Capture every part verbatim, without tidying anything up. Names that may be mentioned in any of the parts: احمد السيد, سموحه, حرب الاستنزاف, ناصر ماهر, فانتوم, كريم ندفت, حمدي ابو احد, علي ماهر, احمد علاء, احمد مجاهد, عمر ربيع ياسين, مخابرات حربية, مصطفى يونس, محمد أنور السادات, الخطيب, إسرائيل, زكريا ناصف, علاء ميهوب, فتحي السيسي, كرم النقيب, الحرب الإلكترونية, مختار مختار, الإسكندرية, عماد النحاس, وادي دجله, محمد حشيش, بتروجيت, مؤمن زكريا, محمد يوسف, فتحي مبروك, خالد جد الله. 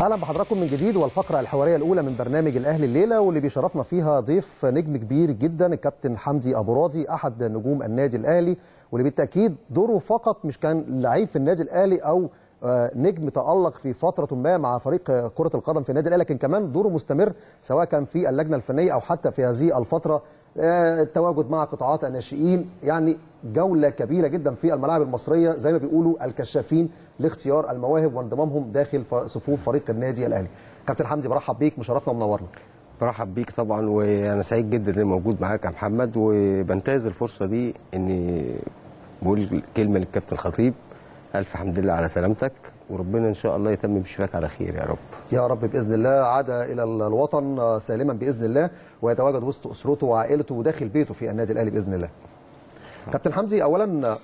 اهلا بحضراتكم من جديد، والفقره الحواريه الاولى من برنامج الاهلي الليله، واللي بيشرفنا فيها ضيف نجم كبير جدا الكابتن حمدي ابو ريده، احد نجوم النادي الاهلي، واللي بالتاكيد دوره فقط مش كان لعيب في النادي الاهلي او نجم تألق في فترة ما مع فريق كرة القدم في النادي الأهلي، لكن كمان دوره مستمر سواء كان في اللجنة الفنية أو حتى في هذه الفترة التواجد مع قطاعات الناشئين. يعني جولة كبيرة جدا في الملاعب المصرية، زي ما بيقولوا الكشافين لاختيار المواهب وانضمامهم داخل صفوف فريق النادي الأهلي. كابتن حمدي برحب بيك، مشرفنا ومنورنا. برحب بيك طبعا، وأنا سعيد جدا إني موجود معاك يا محمد، وبنتهز الفرصة دي إني بقول كلمة للكابتن الخطيب. ألف الحمد لله على سلامتك، وربنا إن شاء الله يتمم شفاك على خير يا رب. يا رب بإذن الله. عاد إلى الوطن سالما بإذن الله، ويتواجد وسط أسرته وعائلته وداخل بيته في النادي الأهلي بإذن الله. كابتن حمدي، أولا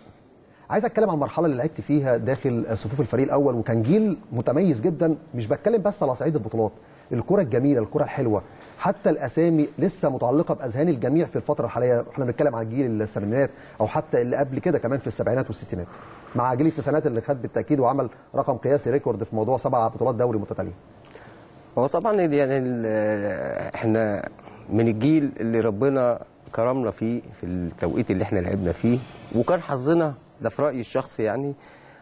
عايز أتكلم عن المرحلة اللي لعبت فيها داخل صفوف الفريق الأول، وكان جيل متميز جدا، مش بتكلم بس على صعيد البطولات، الكرة الجميلة، الكرة الحلوة، حتى الأسامي لسه متعلقة بأذهان الجميع في الفترة الحالية. إحنا بنتكلم عن جيل السبعينات أو حتى اللي قبل كده كمان في السبعينات والستينات، مع جيل التسعينات اللي خد بالتاكيد وعمل رقم قياسي ريكورد في موضوع سبع بطولات دوري متتاليه. هو طبعا يعني احنا من الجيل اللي ربنا كرمنا فيه في التوقيت اللي احنا لعبنا فيه، وكان حظنا ده في رايي الشخصي، يعني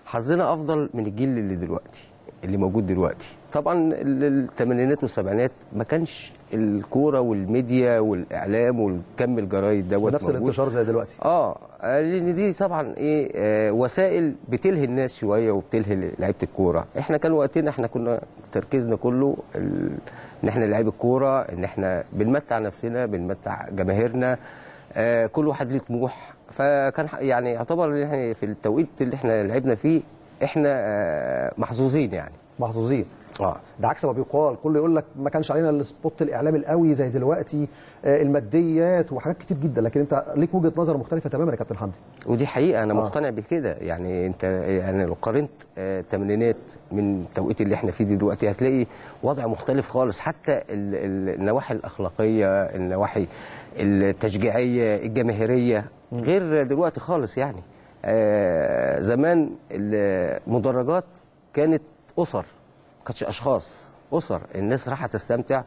حظنا افضل من الجيل اللي دلوقتي اللي موجود دلوقتي. طبعا الثمانينات والسبعينات ما كانش الكوره والميديا والاعلام والكم الجرايد دوت نفس الانتشار زي دلوقتي. اه لان دي طبعا ايه آه وسائل بتلهي الناس شويه وبتلهي لعيبه الكوره. احنا كان وقتنا احنا كنا تركيزنا كله ال... ان احنا لعيب الكوره، ان احنا بنمتع نفسنا، بنمتع جماهيرنا، آه كل واحد ليه طموح. فكان يعني يعتبر ان احنا في التوقيت اللي احنا لعبنا فيه احنا آه محظوظين، يعني محظوظين. اه ده عكس ما بيقال، كله يقول لك ما كانش علينا السبوت الاعلامي القوي زي دلوقتي، آه الماديات وحاجات كتير جدا، لكن انت ليك وجهه نظر مختلفه تماما يا كابتن حمدي. ودي حقيقه انا آه. مقتنع بكده. يعني انت يعني لو قارنت الثمانينات آه من التوقيت اللي احنا فيه دلوقتي هتلاقي وضع مختلف خالص، حتى النواحي الاخلاقيه، النواحي التشجيعيه، الجماهيريه، غير دلوقتي خالص. يعني آه زمان المدرجات كانت اسر، ما كانتش اشخاص، اسر، الناس راحت تستمتع،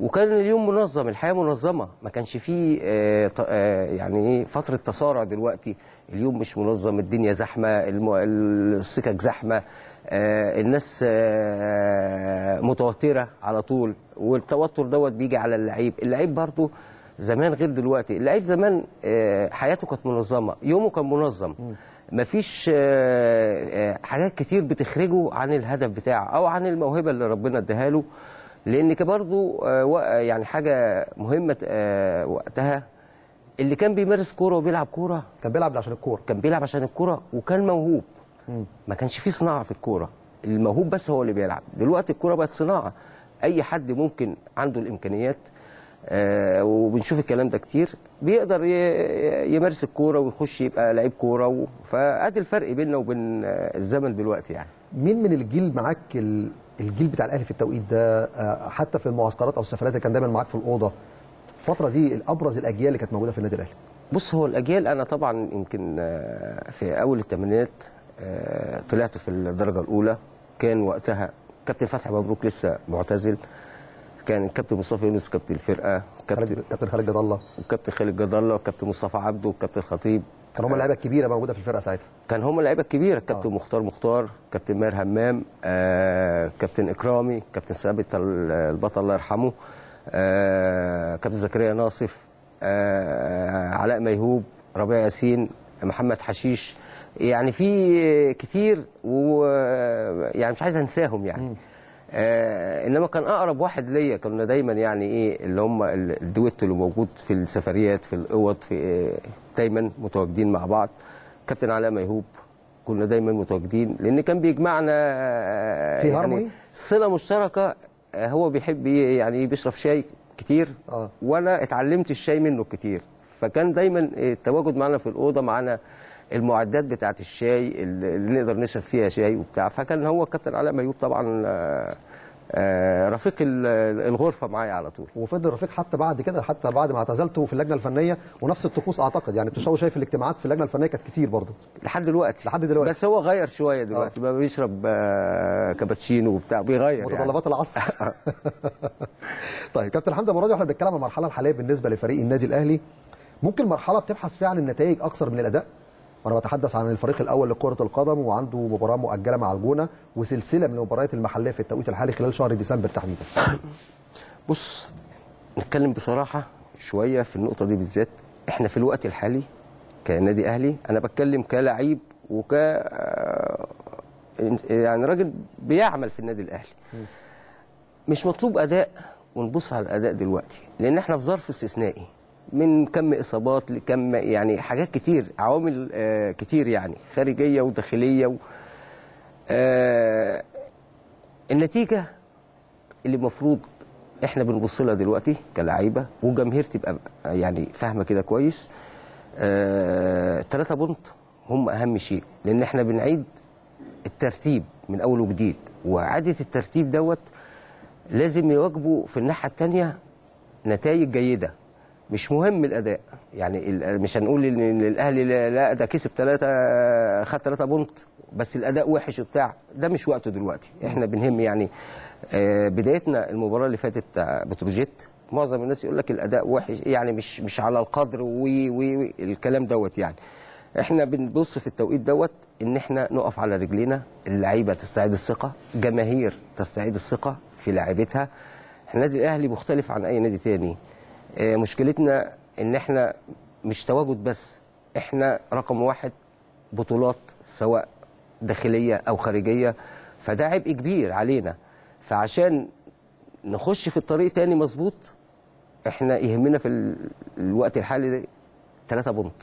وكان اليوم منظم، الحياه منظمه، ما كانش فيه آه آه يعني ايه فتره تصارع. دلوقتي اليوم مش منظم، الدنيا زحمه، السكك زحمه، آه الناس آه متوتره على طول، والتوتر دوت بيجي على اللعيب. اللعيب برضه زمان غير دلوقتي، اللعيب زمان آه حياته كانت منظمه، يومه كان منظم، مفيش حاجات كتير بتخرجه عن الهدف بتاعه او عن الموهبه اللي ربنا اداها له. لان برضه يعني حاجه مهمه وقتها، اللي كان بيمارس كوره وبيلعب كوره كان بيلعب عشان الكوره، كان بيلعب عشان الكوره وكان موهوب، ما كانش فيه صناعه في الكوره، الموهوب بس هو اللي بيلعب. دلوقتي الكوره بقت صناعه، اي حد ممكن عنده الامكانيات، آه وبنشوف الكلام ده كتير، بيقدر يمارس الكوره ويخش يبقى لعيب كوره. فادي الفرق بيننا وبين آه الزمن دلوقتي. يعني مين من الجيل معاك، الجيل بتاع الاهلي في التوقيت ده، آه حتى في المعسكرات او السفرات اللي كان دايما معاك في الاوضه، الفتره دي الابرز الاجيال اللي كانت موجوده في النادي الاهلي؟ بص، هو الاجيال انا طبعا يمكن آه في اول الثمانينات آه طلعت في الدرجه الاولى. كان وقتها كابتن فتحي مبروك لسه معتزل، كان الكابتن مصطفى يونس كابتن الفرقه، كابتن خالد جد الله، وكابتن خالد جد الله، وكابتن مصطفى عبده، وكابتن الخطيب. كانوا هم اللعيبه الكبيره موجوده في الفرقه ساعتها. كان هم اللعيبه الكبيره، الكابتن آه. مختار مختار، كابتن مار همام، آه، كابتن اكرامي، كابتن سابت البطل الله يرحمه، آه، كابتن زكريا ناصف، آه، علاء ميهوب، ربيع ياسين، محمد حشيش. يعني في كتير، ويعني مش عايز انساهم يعني. م. آه انما كان اقرب واحد ليا، كنا دايما يعني ايه اللي هم الدويتو اللي موجود في السفريات، في الاوض، في آه دايما متواجدين مع بعض. كابتن علاء ميهوب كنا دايما متواجدين، لان كان بيجمعنا آه في يعني صله مشتركه. آه هو بيحب يعني بيشرب شاي كتير، آه. وانا اتعلمت الشاي منه كتير، فكان دايما التواجد معنا في الاوضه، معنا المعدات بتاعة الشاي اللي نقدر نشرب فيها شاي وبتاع. فكان هو الكابتن علاء ميهوب طبعا آه رفيق الغرفه معايا على طول. وفضل رفيق حتى بعد كده، حتى بعد ما اعتزلته في اللجنه الفنيه، ونفس الطقوس اعتقد يعني. التشوي شايف الاجتماعات في اللجنه الفنيه كانت كتير برضه لحد دلوقتي. لحد دلوقتي بس هو غير شويه دلوقتي، بقى بيشرب آه كابتشينو وبتاع، بيغير متطلبات يعني العصر. طيب كابتن حمدي ابو ريده، احنا بنتكلم عن المرحله الحاليه بالنسبه لفريق النادي الاهلي، ممكن مرحله بتبحث فيها عن النتائج اكثر من الاداء. وانا بتحدث عن الفريق الاول لكره القدم، وعنده مباراه مؤجله مع الجونه وسلسله من المباريات المحليه في التوقيت الحالي خلال شهر ديسمبر تحديدا. بص نتكلم بصراحه شويه في النقطه دي بالذات، احنا في الوقت الحالي كنادي اهلي، انا بتكلم كلاعب وك يعني راجل بيعمل في النادي الاهلي، مش مطلوب اداء ونبص على الاداء دلوقتي، لان احنا في ظرف استثنائي من كم اصابات لكم يعني حاجات كتير، عوامل آه كتير يعني خارجيه وداخليه و... آه النتيجه اللي المفروض احنا بنبص لها دلوقتي كلاعيبه والجماهير تبقى يعني فاهمه كده كويس. آه ثلاثة بونت هم اهم شيء، لان احنا بنعيد الترتيب من اول وجديد، واعاده الترتيب دوت لازم يواجبوا في الناحيه الثانيه نتائج جيده. مش مهم الاداء يعني، مش هنقول ان الاهلي لا ده كسب ثلاثه خد ثلاثه بونت بس الاداء وحش وبتاع، ده مش وقته دلوقتي. احنا بنهم يعني بدايتنا المباراه اللي فاتت بتروجيت، معظم الناس يقول لك الاداء وحش يعني مش مش على القدر والكلام دوت يعني. احنا بنبص في التوقيت دوت ان احنا نقف على رجلينا، اللعيبه تستعيد الثقه، جماهير تستعيد الثقه في لاعبتها. النادي الاهلي مختلف عن اي نادي تاني، مشكلتنا ان احنا مش تواجد بس، احنا رقم واحد بطولات سواء داخليه او خارجيه، فده عبء كبير علينا. فعشان نخش في الطريق تاني مظبوط، احنا يهمنا في الوقت الحالي ده ثلاثة بونت،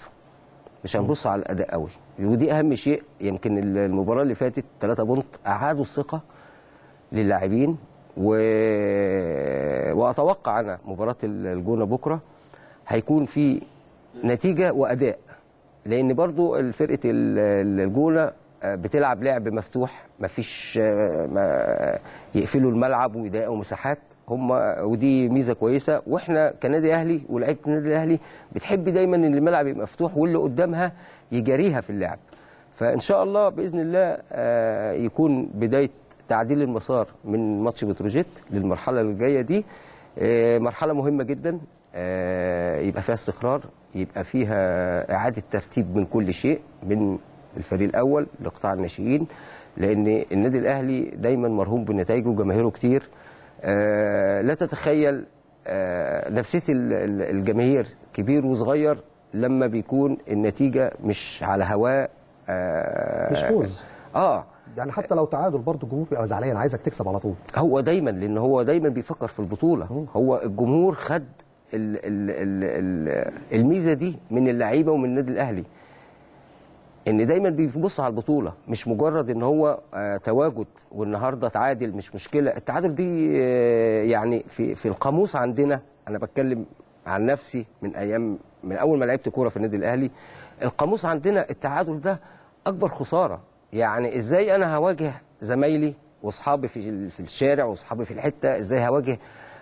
مش هنبص على الاداء قوي، ودي اهم شيء. يمكن المباراه اللي فاتت ثلاثة بونت اعادوا الثقه للاعبين، و... واتوقع انا مباراه الجونه بكره هيكون في نتيجه واداء، لان برضو فرقه الجونه بتلعب لعب مفتوح، مفيش ما يقفلوا الملعب ويضيقوا مساحات هم، ودي ميزه كويسه. واحنا كنادي اهلي ولاعيبه النادي الاهلي بتحب دايما ان الملعب يبقى مفتوح واللي قدامها يجاريها في اللعب، فان شاء الله باذن الله يكون بدايه تعديل المسار من ماتش بتروجيت للمرحله الجايه دي مرحله مهمه جدا، يبقى فيها استقرار، يبقى فيها اعاده ترتيب من كل شيء، من الفريق الاول لقطاع الناشئين، لان النادي الاهلي دايما مرهون بنتائجه وجماهيره كتير. لا تتخيل نفسيه الجماهير كبير وصغير لما بيكون النتيجه مش على هواء، مش فوز اه يعني، حتى لو تعادل برضه الجمهور بيبقى زعلان عايزك تكسب على طول. هو دايما، لان هو دايما بيفكر في البطوله، هو الجمهور خد ال ال ال ال الميزه دي من اللعيبه ومن النادي الاهلي، ان دايما بيبص على البطوله، مش مجرد ان هو آه تواجد والنهارده تعادل مش مشكله. التعادل دي آه يعني في في القاموس عندنا، انا بتكلم عن نفسي من ايام من اول ما لعبت كوره في النادي الاهلي، القاموس عندنا التعادل ده اكبر خساره. يعني ازاي انا هواجه زمايلي واصحابي في في الشارع واصحابي في الحته، ازاي هواجه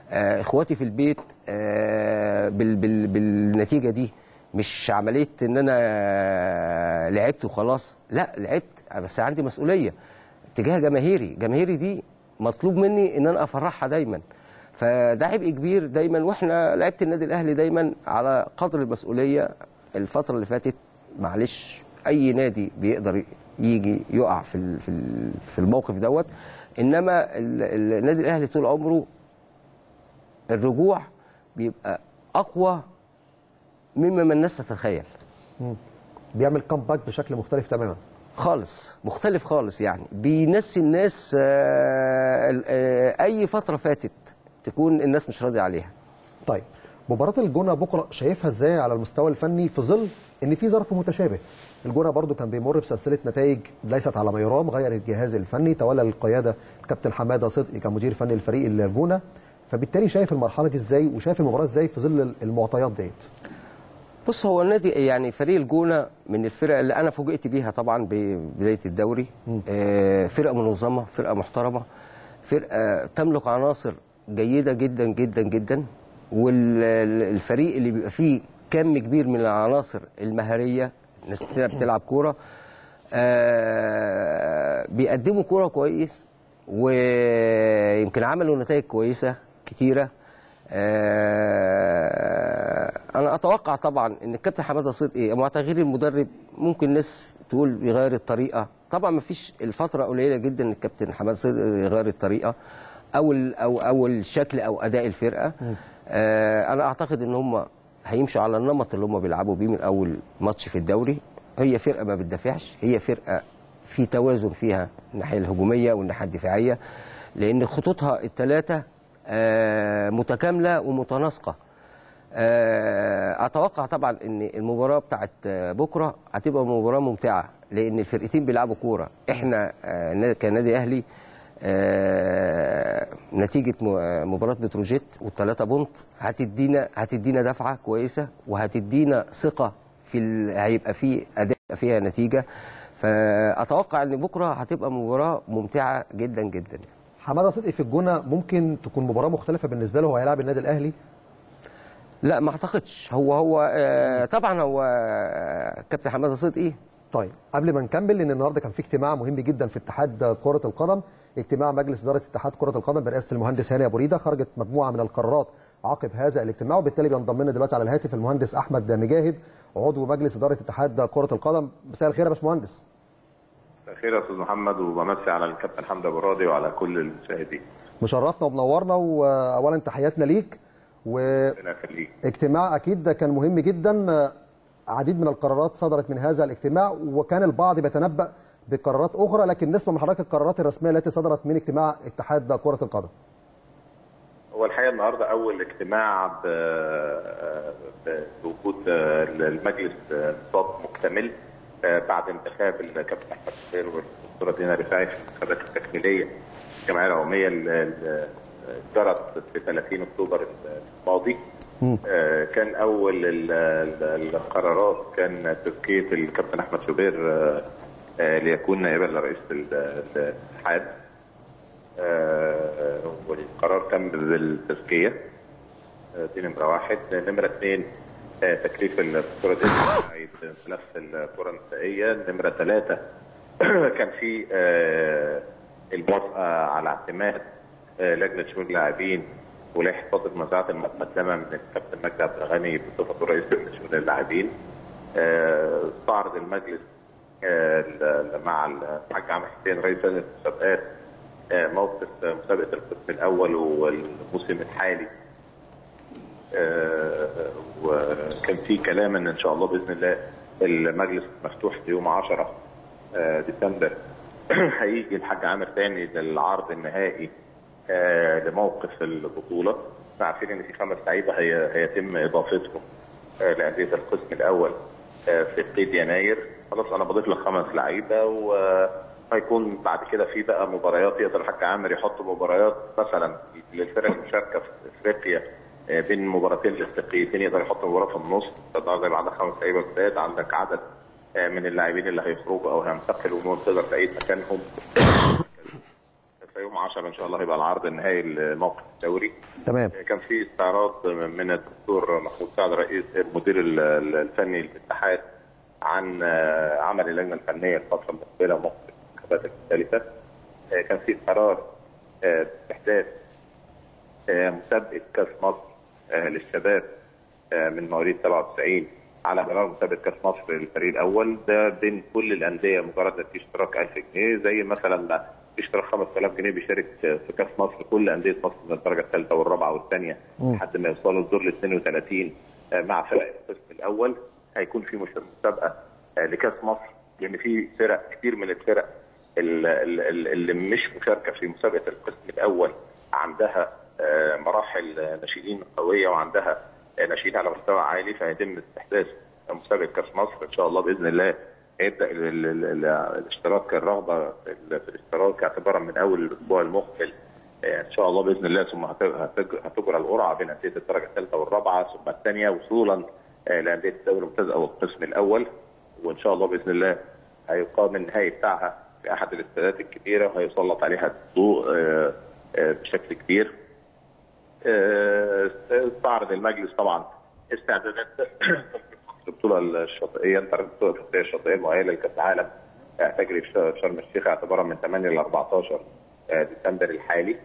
آه اخواتي في البيت آه بال بال بالنتيجه دي؟ مش عمليه ان انا آه لعبت وخلاص، لا لعبت بس عندي مسؤوليه تجاه جماهيري، جماهيري دي مطلوب مني ان انا افرحها دايما، فده عبء كبير دايما. واحنا لعيبه النادي الاهلي دايما على قدر المسؤوليه. الفتره اللي فاتت معلش اي نادي بيقدر يجي يقع في في الموقف دوت، انما النادي الاهلي طول عمره الرجوع بيبقى اقوى مما الناس تتخيل. بيعمل كامباك بشكل مختلف تماما خالص، مختلف خالص يعني، بينسي الناس اي فتره فاتت تكون الناس مش راضيه عليها. طيب مباراة الجونة بكرة شايفها ازاي على المستوى الفني، في ظل ان في ظرف متشابه؟ الجونة برضو كان بيمر بسلسلة نتائج ليست على ما يرام، غير الجهاز الفني، تولى القيادة الكابتن حماده صدقي كمدير فني الفريق الجونة، فبالتالي شايف المرحلة دي ازاي وشايف المباراة ازاي في ظل المعطيات ديت؟ بص هو النادي يعني فريق الجونة من الفرق اللي انا فوجئت بيها طبعا ببداية الدوري، آه فرقة منظمة، فرقة محترمة، فرقه تملك عناصر جيده جدا جدا جدا، والفريق اللي بيبقى فيه كم كبير من العناصر المهاريه، ناس كتير بتلعب كوره، بيقدموا كوره كويس ويمكن عملوا نتائج كويسه كتيره. انا اتوقع طبعا ان الكابتن حماده صدقي مع تغيير المدرب ممكن ناس تقول بيغير الطريقه، طبعا ما فيش، الفتره قليله جدا ان الكابتن حماده صدقي يغير الطريقه او او او الشكل او اداء الفرقه. انا اعتقد ان هم هيمشوا على النمط اللي هم بيلعبوا بيه من اول ماتش في الدوري. هي فرقه ما بتدافعش، هي فرقه في توازن فيها الناحيه الهجوميه والناحيه الدفاعيه، لان خطوطها الثلاثه متكامله ومتناسقه. اتوقع طبعا ان المباراه بتاعت بكره هتبقى مباراه ممتعه، لان الفرقتين بيلعبوا كوره. احنا كنادي اهلي آه نتيجة مباراة بتروجيت والثلاثة بونت هتدينا هتدينا دفعة كويسة، وهتدينا ثقة في ال... هيبقى في أداء فيها نتيجة. فأتوقع إن بكرة هتبقى مباراة ممتعة جدا جدا. حمادة صدقي في الجونة ممكن تكون مباراة مختلفة بالنسبة له، هو هيلاعب النادي الأهلي؟ لا ما أعتقدش. هو هو آه طبعا هو كابتن حمادة صدقي. طيب قبل ما نكمل، لأن النهارده كان في اجتماع مهم جدا في اتحاد كرة القدم، اجتماع مجلس إدارة اتحاد كرة القدم برئاسة المهندس هاني ابو ريده، خرجت مجموعة من القرارات عقب هذا الاجتماع، وبالتالي بينضم لنا دلوقتي على الهاتف المهندس احمد مجاهد عضو مجلس إدارة اتحاد كرة القدم. مساء الخير يا باشمهندس. مساء الخير يا استاذ محمد، وبمسي على الكابتن حمدي ابو راضي وعلى كل المشاهدين. مشرفنا ومنورنا، واولا تحياتنا ليك. واجتماع اكيد كان مهم جدا، عديد من القرارات صدرت من هذا الاجتماع، وكان البعض بيتنبأ بقرارات أخرى، لكن نسمع من حضرتك القرارات الرسمية التي صدرت من اجتماع اتحاد كرة القدم. هو الحقيقة النهارده أول اجتماع بوجود المجلس صاد مكتمل بعد انتخاب الكابتن أحمد حسين والدكتورة دينا رفاعي في الانتخابات التكميلية الجمعية العمومية اللي جرت في ثلاثين أكتوبر الماضي. كان أول القرارات كان تزكية الكابتن أحمد شوبير ليكون نائبا لرئيس الاتحاد، والقرار تم بالتزكية دي نمرة واحد. نمرة اثنين تكليف الدكتورة دينا بنفس الكرة النسائية. نمرة ثلاثة كان في الموافقة على اعتماد لجنة شؤون اللاعبين ولايحة فضل مزرعة المقدمة من الكابتن مجدي عبد الغني بصفته رئيس لجنة شؤون اللاعبين. استعرض المجلس مع الحاج عامر حسين رئيس لجنة المسابقات موقف مسابقة القسم الأول والموسم الحالي، وكان في كلام إن إن شاء الله بإذن الله المجلس مفتوح في يوم عشرة ديسمبر هيجي الحاج عامر تاني للعرض النهائي لموقف البطولة. احنا عارفين إن في خمس لعيبة هيتم إضافتهم لأندية القسم الأول في بداية يناير. خلاص انا بضيف لك خمس لعيبه، وهيكون بعد كده في بقى مباريات، يقدر الحاج عامر يحط مباريات مثلا للفرق المشاركه في افريقيا بين مباراتين للتقييتين، يقدر يحط مباراه في النص، تقدر تبقى عندك خمس لعيبه جداد، عندك عدد من اللاعبين اللي هيخرجوا او هينتقلوا تقدر تعيد مكانهم. في يوم عشرة ان شاء الله هيبقى العرض النهائي لموقف الدوري. تمام. كان في استعراض من الدكتور محمود سعد رئيس المدير الفني للاتحاد عن عمل اللجنه الفنيه الفتره المقبله وموقف الانتخابات المختلفه. كان في قرار باحداث مسابقه كاس مصر للشباب من مواليد سبعة وتسعين على غرار مسابقه كاس مصر للفريق الاول، ده بين كل الانديه مجرد ان في اشتراك ألف جنيه، زي مثلا اشتراك خمسة آلاف جنيه بيشارك في كاس مصر كل انديه مصر من الدرجه الثالثه والرابعه والثانيه لحد ما يوصلوا الدور ال اثنين وثلاثين مع فرق القسم الاول. هيكون في مسابقه لكاس مصر، لان في فرق كتير من الفرق اللي مش مشاركه في مسابقه القسم الاول عندها مراحل ناشئين قويه وعندها ناشئين على مستوى عالي، فهيتم استحداث مسابقه كاس مصر ان شاء الله باذن الله. هيبدا الاشتراك الرغبه في الاشتراك اعتبارا من اول الاسبوع المقبل ان شاء الله باذن الله، ثم هتجرى القرعه بين انديه الدرجه الثالثه والرابعه ثم الثانيه وصولا لأندية الدوري الممتاز أو القسم الأول، وإن شاء الله بإذن الله هيقام النهائي بتاعها في أحد الاستادات الكبيرة، وهيسلط عليها الضوء بشكل كبير. استعرض المجلس طبعا استعدادات البطوله الشاطئيه، انت عارف البطوله الشاطئيه المؤهله لكاس العالم هتجري في شرم الشيخ اعتبارا من ثمانية لأربعتاشر ديسمبر الحالي،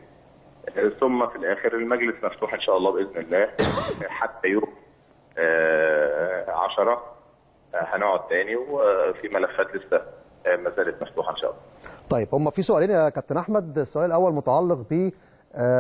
ثم في الاخر المجلس مفتوح ان شاء الله باذن الله حتى يوم عشرة هنقعد تاني، وفي ملفات لسه ما زالت مفتوحه ان شاء الله. طيب هم في سؤالين يا كابتن احمد، السؤال الاول متعلق ب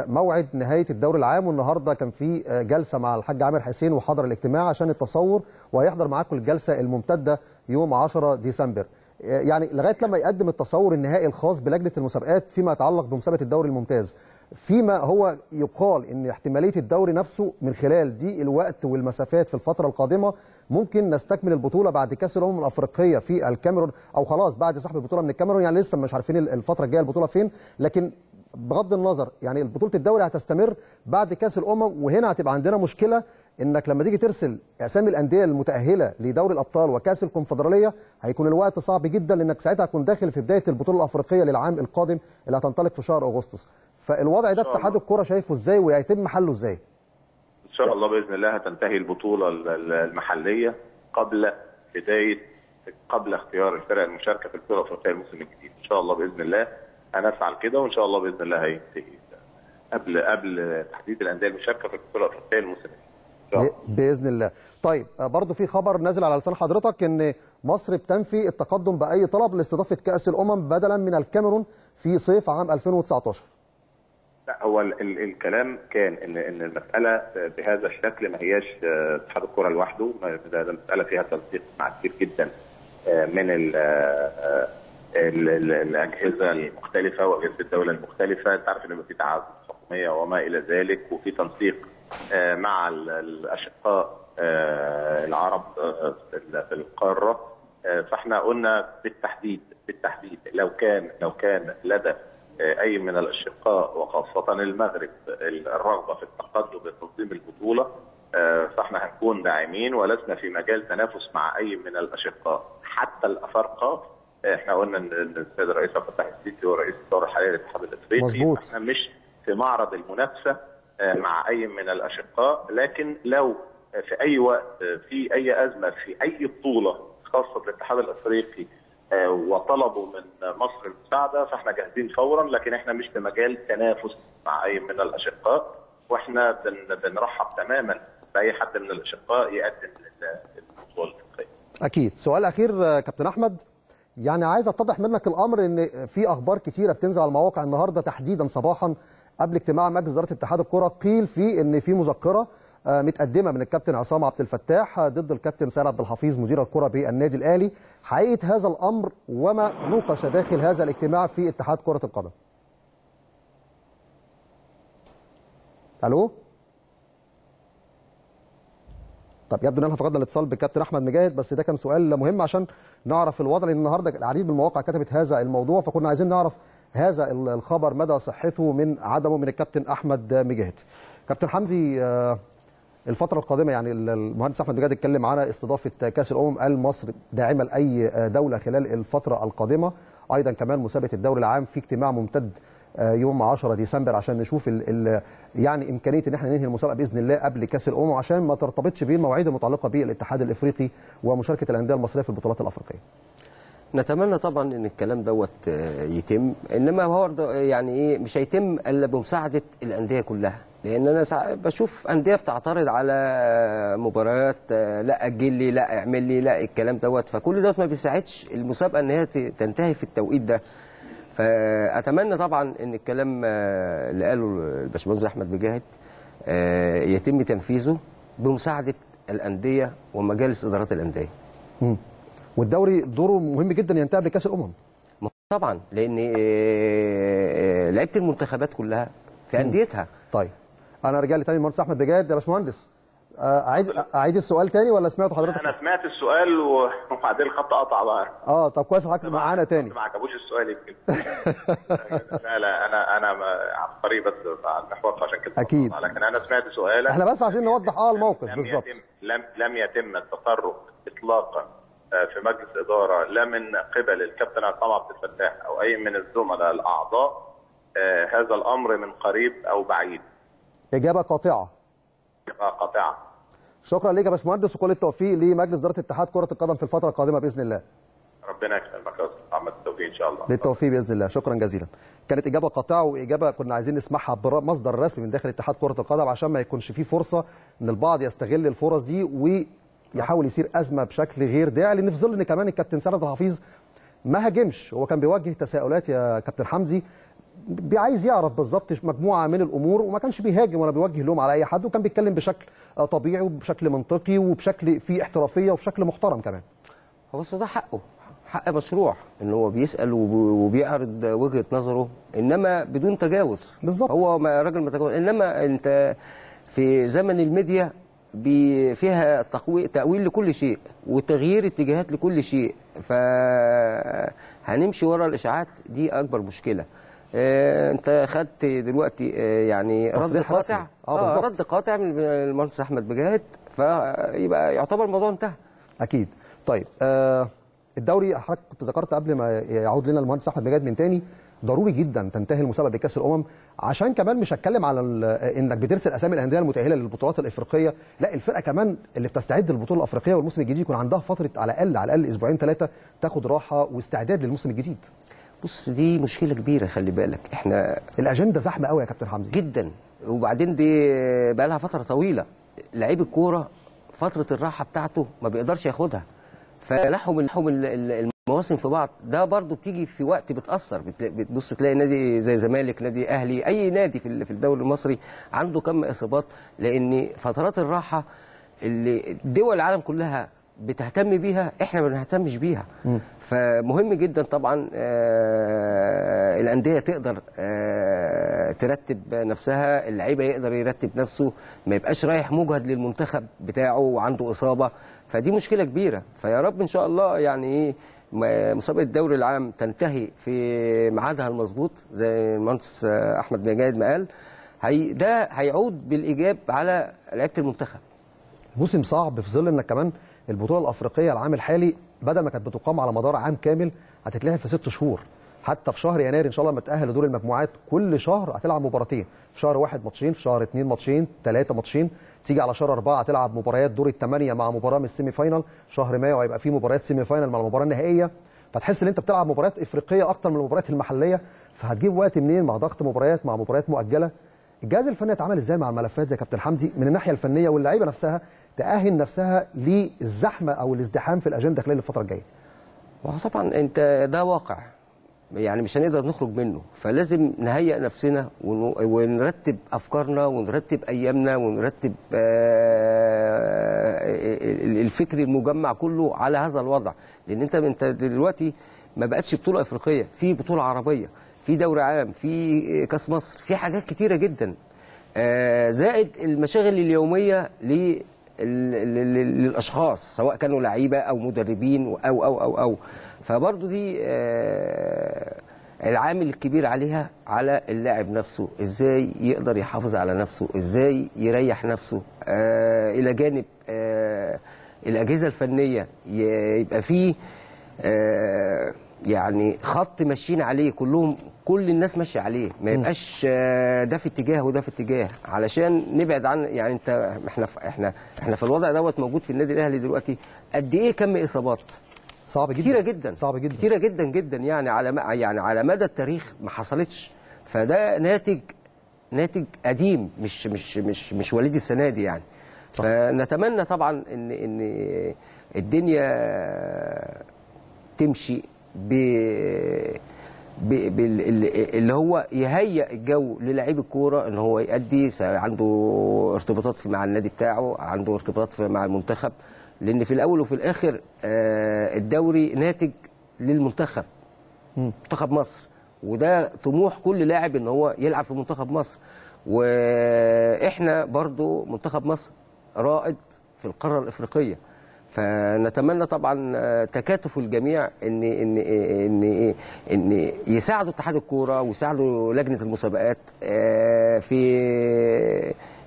موعد نهايه الدوري العام، والنهارده كان في جلسه مع الحاج عامر حسين وحضر الاجتماع عشان التصور، وهيحضر معاكم الجلسه الممتده يوم عشرة ديسمبر، يعني لغايه لما يقدم التصور النهائي الخاص بلجنه المسابقات فيما يتعلق بمسابقه الدوري الممتاز، فيما هو يقال ان احتماليه الدوري نفسه من خلال دي الوقت والمسافات في الفتره القادمه ممكن نستكمل البطوله بعد كاس الامم الافريقيه في الكاميرون، او خلاص بعد سحب البطوله من الكاميرون، يعني لسه مش عارفين الفتره الجايه البطوله فين، لكن بغض النظر يعني البطوله الدوري هتستمر بعد كاس الامم. وهنا هتبقى عندنا مشكله انك لما تيجي ترسل اسامي الانديه المتاهله لدوري الابطال وكاس الكونفدراليه هيكون الوقت صعب جدا، لانك ساعتها هتكون داخل في بدايه البطوله الافريقيه للعام القادم اللي هتنطلق في شهر اغسطس. فالوضع ده اتحاد الكره شايفه ازاي وهيتم حله ازاي؟ ان شاء الله باذن الله هتنتهي البطوله المحليه قبل بدايه قبل اختيار الفرق المشاركه في البطوله الافريقيه الموسم الجديد، ان شاء الله باذن الله هنسعى لكده، وان شاء الله باذن الله هينتهي قبل قبل تحديد الانديه المشاركه في البطوله الافريقيه الموسم الجديد باذن الله. طيب برضه في خبر نازل على لسان حضرتك ان مصر بتنفي التقدم باي طلب لاستضافه كاس الامم بدلا من الكاميرون في صيف عام ألفين وتسعتاشر. لا هو الكلام كان ان ان المساله بهذا الشكل ما هياش اتحاد الكره لوحده، ده المساله فيها تنسيق مع كتير جدا من ال ال ال الاجهزه المختلفه واجهزه الدوله المختلفه، انت عارف ان في تعاقد حكوميه وما الى ذلك، وفي تنسيق مع الاشقاء العرب في القاره، فاحنا قلنا بالتحديد بالتحديد لو كان لو كان لدى اي من الاشقاء وخاصه المغرب الرغبه في التقدم بتنظيم البطوله فاحنا هنكون داعمين ولسنا في مجال تنافس مع اي من الاشقاء حتى الافارقه. احنا قلنا ان السيد الرئيس فتحي السيسي هو رئيس الدوره الحاليه للاتحاد الافريقي، احنا مش في معرض المنافسه مع اي من الاشقاء، لكن لو في اي وقت في اي ازمه في اي بطوله خاصه بالاتحاد الافريقي وطلبوا من مصر المساعده فاحنا جاهزين فورا، لكن احنا مش في مجال تنافس مع اي من الاشقاء، واحنا بنرحب تماما باي حد من الاشقاء يقدم البطوله الافريقيه. اكيد. سؤال اخير كابتن احمد، يعني عايز اتضح منك الامر ان في اخبار كتيره بتنزل على المواقع النهارده تحديدا صباحا قبل اجتماع مجلس اداره اتحاد الكره قيل فيه ان في مذكره متقدمه من الكابتن عصام عبد الفتاح ضد الكابتن سيد عبد الحفيظ مدير الكره بالنادي الاهلي، حقيقه هذا الامر وما نوقش داخل هذا الاجتماع في اتحاد كره القدم؟ الو؟ طب يبدو اننا فقدنا الاتصال بالكابتن احمد مجاهد، بس ده كان سؤال مهم عشان نعرف الوضع، لان النهارده العديد من المواقع كتبت هذا الموضوع فكنا عايزين نعرف هذا الخبر مدى صحته من عدمه من الكابتن احمد مجاهد. كابتن حمدي، الفترة القادمة يعني المهندس احمد مجاهد اتكلم على استضافة كأس الأمم، قال مصر داعمة لأي دولة خلال الفترة القادمة، أيضا كمان مسابقة الدوري العام في اجتماع ممتد يوم عشرة ديسمبر عشان نشوف ال ال يعني إمكانية إن احنا ننهي المسابقة بإذن الله قبل كأس الأمم عشان ما ترتبطش بالمواعيد المتعلقة بالاتحاد الإفريقي ومشاركة الأندية المصرية في البطولات الأفريقية. نتمنى طبعا ان الكلام دوت يتم، انما هو يعني ايه مش هيتم الا بمساعده الانديه كلها، لان انا بشوف انديه بتعترض على مباريات، لا اجل لي لا اعمل لي لا الكلام دوت، فكل دوت ما بيساعدش المسابقه ان هي تنتهي في التوقيت ده. فاتمنى طبعا ان الكلام اللي قاله الباشمهندس احمد مجاهد يتم تنفيذه بمساعده الانديه ومجالس ادارات الانديه. امم والدوري دوره مهم جدا ينتهي قبل كاس الامم طبعا، لان لعيبه المنتخبات كلها في انديتها. طيب انا ارجع لي تاني المهندس احمد مجاهد. يا باشمهندس اعيد اعيد السؤال تاني ولا سمعته حضرتك؟ انا سمعت السؤال وبعدين الخط قطع بقى. اه طب كويس حضرتك معانا تاني. ما عجبوش السؤال يمكن. لا لا انا انا على الطريق بس على المحور عشان كده. اكيد. لكن انا سمعت سؤالك. احنا بس عشان نوضح اه الموقف بالظبط. لم لم يتم التطرق اطلاقا في مجلس اداره لا من قبل الكابتن عصام عبد الفتاح او اي من الزملاء الاعضاء هذا الأمر من قريب أو بعيد. إجابة قاطعة. إجابة قاطعة. شكرا ليك يا باشمهندس وكل التوفيق لمجلس إدارة اتحاد كرة القدم في الفترة القادمة بإذن الله. ربنا يكرمك يا استاذ احمد، التوفيق ان شاء الله. بالتوفيق باذن الله، شكرا جزيلا. كانت اجابه قاطعه واجابه كنا عايزين نسمعها بمصدر رسمي من داخل اتحاد كره القدم عشان ما يكونش فيه فرصه ان البعض يستغل الفرص دي ويحاول يثير ازمه بشكل غير داعي، لان في ظل ان كمان الكابتن سيد عبد الحفيظ ما هاجمش، هو كان بيوجه تساؤلات يا كابتن حمدي، عايز يعرف بالظبط مجموعه من الامور وما كانش بيهاجم ولا بيوجه لهم على اي حد، وكان بيتكلم بشكل طبيعي وبشكل منطقي وبشكل فيه احترافيه وبشكل محترم كمان. هو بس ده حقه، حق مشروع ان هو بيسال وبيعرض وجهه نظره، انما بدون تجاوز. بالظبط، هو راجل ما تجاوز، انما انت في زمن الميديا فيها تأويل لكل شيء وتغيير اتجاهات لكل شيء، فهنمشي ورا الاشاعات دي اكبر مشكله. آه، انت خدت دلوقتي آه يعني رد قاطع، اه, آه رد قاطع من المهندس احمد مجاهد، فيبقى يعتبر الموضوع انتهى. اكيد. طيب آه الدوري حضرتك كنت ذكرت قبل ما يعود لنا المهندس احمد مجاهد من تاني، ضروري جدا تنتهي المسابقه لكاس الامم، عشان كمان مش هتكلم على انك بترسل اسامي الانديه المتاهله للبطولات الافريقيه، لا الفرقه كمان اللي بتستعد للبطوله الافريقيه والموسم الجديد يكون عندها فتره على الاقل على الاقل اسبوعين ثلاثه تاخد راحه واستعداد للموسم الجديد. بص دي مشكله كبيره، خلي بالك احنا الاجنده زحمه قوي يا كابتن حمدي جدا، وبعدين دي بقى لها فتره طويله، لعيب الكوره فتره الراحه بتاعته ما بيقدرش ياخدها، فلحهم لحهم المواسم في بعض، ده برضو بتيجي في وقت بتأثر. بتبص تلاقي نادي زي زمالك، نادي أهلي، أي نادي في الدوري المصري عنده كم إصابات، لأن فترات الراحة اللي دول العالم كلها بتهتم بيها إحنا ما بنهتمش بيها. م. فمهم جدا طبعا آه الأندية تقدر آه ترتب نفسها، اللعيبة يقدر يرتب نفسه، ما يبقاش رايح مجهد للمنتخب بتاعه وعنده إصابة، فدي مشكلة كبيرة. فيا رب إن شاء الله يعني إيه مسابقة الدوري العام تنتهي في ميعادها المظبوط زي المهندس أحمد مجاهد ما قال، هي ده هيعود بالإيجاب على لعيبة المنتخب. موسم صعب في ظل إنك كمان البطولة الأفريقية العام الحالي بدل ما كانت بتقام على مدار عام كامل هتتلعب في ست شهور، حتى في شهر يناير إن شاء الله لما تأهل لدور المجموعات كل شهر هتلعب مباراتين، في شهر واحد ماتشين، في شهر اتنين ماتشين، تلاتة ماتشين، تيجي على شهر أربعة هتلعب مباريات دور الثمانية مع مباراة من السيمي فاينال، شهر مايو هيبقى فيه مباريات سيمي فاينال مع المباراة النهائية، فتحس إن أنت بتلعب مباريات إفريقية أكتر من المباريات المحلية، فهتجيب وقت منين مع ضغط مباريات مع مباريات مؤجلة؟ الجهاز الفني هيتعامل إزاي مع الملفات زي كابتن حمدي من الناحية الفنية واللعيبة نفسها تأهل نفسها للزحمة أو الازدحام في الأجندة خلال الفترة الجاية؟ وطبعا أنت ده واقع يعني مش هنقدر نخرج منه، فلازم نهيئ نفسنا ونرتب أفكارنا ونرتب أيامنا ونرتب الفكر المجمع كله على هذا الوضع، لأن أنت أنت دلوقتي ما بقتش بطولة إفريقية، في بطولة عربية، في دوري عام، في كأس مصر، في حاجات كتيرة جدا، زائد المشاغل اليومية ل للاشخاص سواء كانوا لعيبه او مدربين او او او او فبرضه دي العامل الكبير عليها على اللاعب نفسه، ازاي يقدر يحافظ على نفسه، ازاي يريح نفسه، الى جانب الاجهزه الفنيه يبقى فيه يعني خط ماشيين عليه كلهم، كل الناس ماشيه عليه، ما يبقاش ده في اتجاه وده في اتجاه، علشان نبعد عن يعني انت احنا احنا احنا في الوضع دوت موجود في النادي الاهلي دلوقتي قد ايه كم اصابات؟ صعب جدا، كتيره جدا، صعب جدا، كتيره جدا جدا، يعني على يعني على مدى التاريخ ما حصلتش، فده ناتج ناتج قديم مش مش مش مش وليد السنه دي يعني. صح. فنتمنى طبعا ان ان الدنيا تمشي ب اللي هو يهيئ الجو للاعيب الكوره ان هو يأدي، عنده ارتباطات مع النادي بتاعه، عنده ارتباطات مع المنتخب، لان في الاول وفي الاخر الدوري ناتج للمنتخب، منتخب مصر، وده طموح كل لاعب ان هو يلعب في منتخب مصر، واحنا برضو منتخب مصر رائد في القاره الافريقيه، فنتمنى طبعا تكاتف الجميع ان ان ان ان يساعدوا اتحاد الكوره ويساعدوا لجنه المسابقات في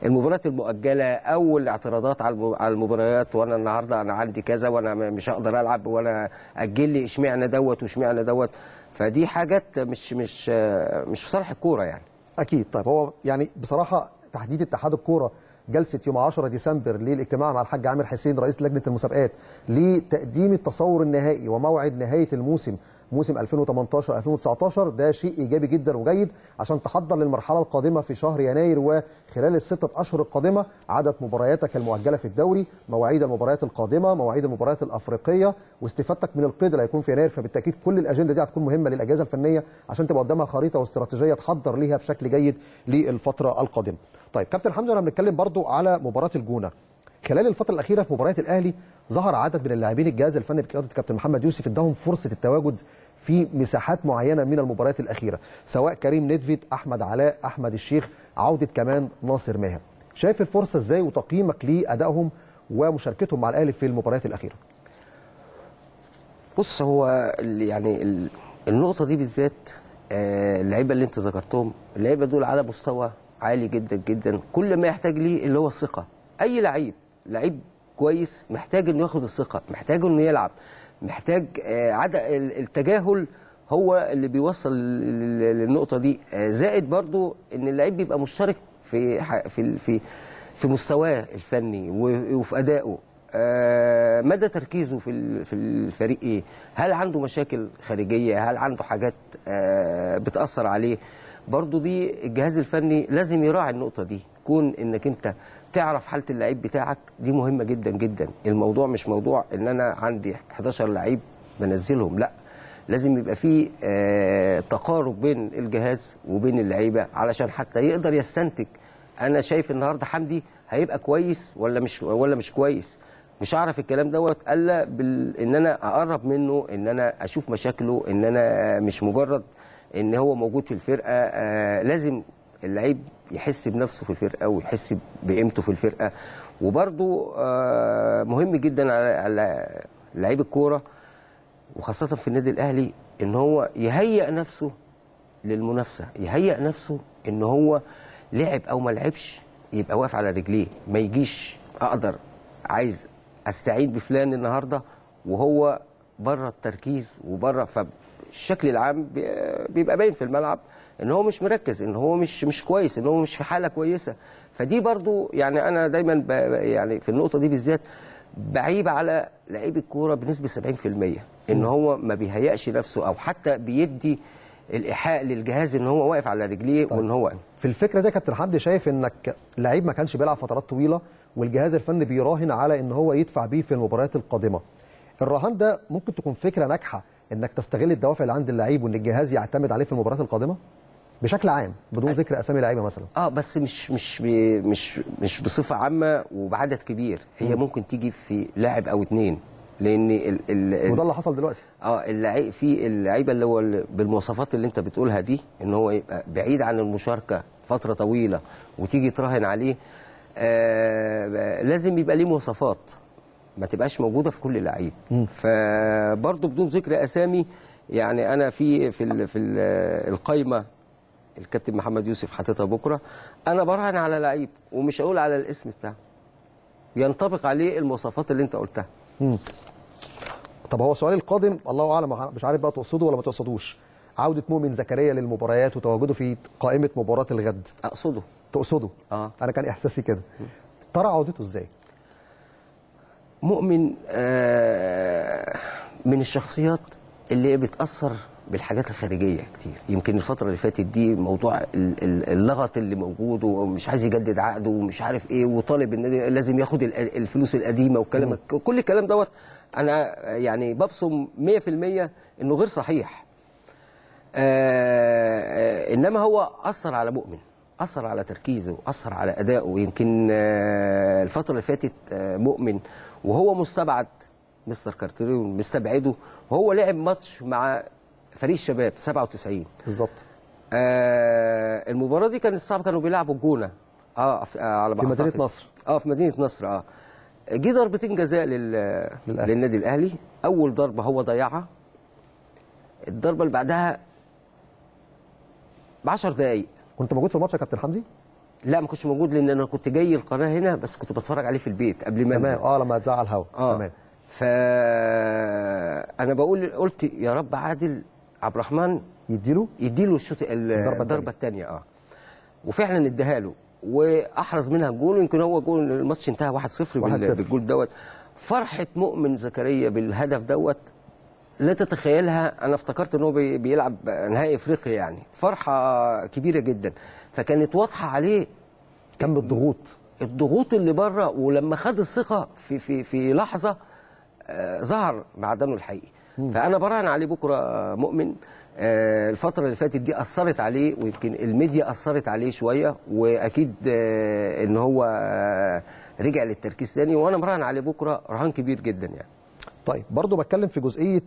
المباريات المؤجله او الاعتراضات على المباريات، وانا النهارده انا عندي كذا وانا مش هقدر العب وانا اجل لي اشمعنى دوت واشمعنى دوت، فدي حاجات مش مش مش في صالح الكوره يعني. اكيد. طيب هو يعني بصراحه تحديد اتحاد الكوره جلسه يوم عشرة ديسمبر للاجتماع مع الحاج عامر حسين رئيس لجنه المسابقات لتقديم التصور النهائي وموعد نهايه الموسم موسم ألفين وتمنتاشر ألفين وتسعتاشر ده شيء ايجابي جدا وجيد عشان تحضر للمرحله القادمه في شهر يناير وخلال السته اشهر القادمه، عدد مبارياتك المؤجله في الدوري، مواعيد المباريات القادمه، مواعيد المباريات الافريقيه، واستفادتك من القيد اللي هيكون في يناير. فبالتاكيد كل الاجنده دي هتكون مهمه للاجهزه الفنيه عشان تبقى قدامها خريطه واستراتيجيه تحضر ليها بشكل جيد للفتره القادمه. طيب كابتن حمدي، احنا بنتكلم برضو على مباراه الجونه. خلال الفتره الاخيره في مباريات الاهلي ظهر عدد من اللاعبين الجهاز الفني بقياده كابتن محمد يوسف اداهم فرصه التواجد في مساحات معينه من المباريات الاخيره، سواء كريم ندفت، احمد علاء، احمد الشيخ، عوده كمان ناصر ماهر. شايف الفرصه ازاي وتقييمك لادائهم ومشاركتهم مع الاهلي في المباريات الاخيره؟ بص، هو يعني النقطه دي بالذات اللعيبه اللي انت ذكرتهم، اللعيبه دول على مستوى عالي جدا جدا، كل ما يحتاج ليه اللي هو الثقه. اي لعيب لعيب كويس محتاج انه ياخد الثقه، محتاج انه يلعب، محتاج عدم التجاهل هو اللي بيوصل للنقطه دي، زائد برضو ان اللعيب بيبقى مشترك في في في في مستواه الفني وفي ادائه، مدى تركيزه في في الفريق ايه، هل عنده مشاكل خارجيه، هل عنده حاجات بتاثر عليه. برضو دي الجهاز الفني لازم يراعي النقطه دي، كون انك انت تعرف حاله اللعيب بتاعك دي مهمه جدا جدا. الموضوع مش موضوع ان انا عندي حداشر لعيب بنزلهم، لا، لازم يبقى في تقارب بين الجهاز وبين اللعيبه علشان حتى يقدر يستنتج انا شايف النهارده حمدي هيبقى كويس ولا مش ولا مش كويس. مش هعرف الكلام دوت الا ان انا اقرب منه، ان انا اشوف مشاكله، ان انا مش مجرد ان هو موجود في الفرقه. لازم اللعيب يحس بنفسه في الفرقه ويحس بقيمته في الفرقه. وبرده مهم جدا على لعيب الكوره وخاصه في النادي الاهلي ان هو يهيئ نفسه للمنافسه، يهيئ نفسه ان هو لعب او ما لعبش يبقى واقف على رجليه، ما يجيش اقدر عايز استعين بفلان النهارده وهو بره التركيز وبره. فالشكل العام بيبقى باين في الملعب ان هو مش مركز، ان هو مش مش كويس، ان هو مش في حاله كويسه. فدي برضو يعني انا دايما يعني في النقطه دي بالذات بعيب على لعيب الكوره بنسبه سبعين في المية ان هو ما بيهيئش نفسه او حتى بيدي الايحاء للجهاز ان هو واقف على رجليه. طيب. وان هو في الفكره دي يا كابتن حمدي، شايف انك لعيب ما كانش بيلعب فترات طويله والجهاز الفني بيراهن على ان هو يدفع بيه في المباريات القادمه، الرهان ده ممكن تكون فكره ناجحه انك تستغل الدوافع اللي عند اللعيب وان الجهاز يعتمد عليه في المباريات القادمه بشكل عام بدون ذكر اسامي لعيبه مثلا؟ اه بس مش مش مش مش بصفه عامه وبعدد كبير، هي ممكن تيجي في لاعب او اتنين، لان ال ال وده اللي حصل دلوقتي. اه اللعيب في اللعيبه اللي هو بالمواصفات اللي انت بتقولها دي ان هو يبقى بعيد عن المشاركه فتره طويله وتيجي تراهن عليه. آه لازم يبقى ليه مواصفات ما تبقاش موجوده في كل لعيب. فبرضه بدون ذكر اسامي يعني انا في في ال في ال القايمه الكابتن محمد يوسف حاططها بكره، انا براهن على لعيب ومش هقول على الاسم بتاعه ينطبق عليه المواصفات اللي انت قلتها. مم. طب هو السؤال القادم الله اعلم، مش عارف بقى تقصده ولا ما تقصدوش، عوده مؤمن زكريا للمباريات وتواجده في قائمه مباراه الغد. اقصده. تقصده؟ اه انا كان احساسي كده. ترى عودته ازاي؟ مؤمن آه من الشخصيات اللي بتاثر بالحاجات الخارجيه كتير، يمكن الفتره اللي فاتت دي موضوع اللغط اللي موجود ومش عايز يجدد عقده ومش عارف ايه وطالب النادي لازم ياخد الفلوس القديمه والكلام كل الكلام دوت. انا يعني ببصم مية في المية انه غير صحيح. آه آه انما هو اثر على مؤمن، اثر على تركيزه، اثر على ادائه. يمكن آه الفتره اللي فاتت آه مؤمن وهو مستبعد مستر كارتريون مستبعده، وهو لعب ماتش مع فريق الشباب سبعة وتسعين بالظبط. آه المباراه دي كانت صعبه، كانوا بيلعبوا الجونه اه على بعض في مدينه نصر. اه في مدينه نصر. اه جه ضربتين جزاء لل... للنادي الاهلي. اول ضربه هو ضيعها، الضربه اللي بعدها ب عشر دقائق. كنت موجود في الماتش يا كابتن حمدي؟ لا ما كنتش موجود، لان انا كنت جاي القناه هنا بس كنت بتفرج عليه في البيت قبل ما تمام. اه لما اتذاع على الهوا آه. تمام. فانا بقول قلت يا رب عادل عبد الرحمن يديله يديله الشوط الضربه الثانيه اه وفعلا اداها له واحرز منها الجول، يمكن هو جول الماتش انتهى واحد صفر بالجول دوت. فرحه مؤمن زكريا بالهدف دوت لا تتخيلها، انا افتكرت ان هو بيلعب نهائي افريقيا يعني، فرحه كبيره جدا، فكانت واضحه عليه كم الضغوط الضغوط اللي بره، ولما خد الثقه في في في لحظه آه ظهر معدنه الحقيقي. مم. فانا براهن عليه بكره مؤمن. آه الفتره اللي فاتت دي اثرت عليه، ويمكن الميديا اثرت عليه شويه، واكيد آه ان هو آه رجع للتركيز ثاني، وانا براهن عليه بكره رهان كبير جدا يعني. طيب برضه بتكلم في جزئيه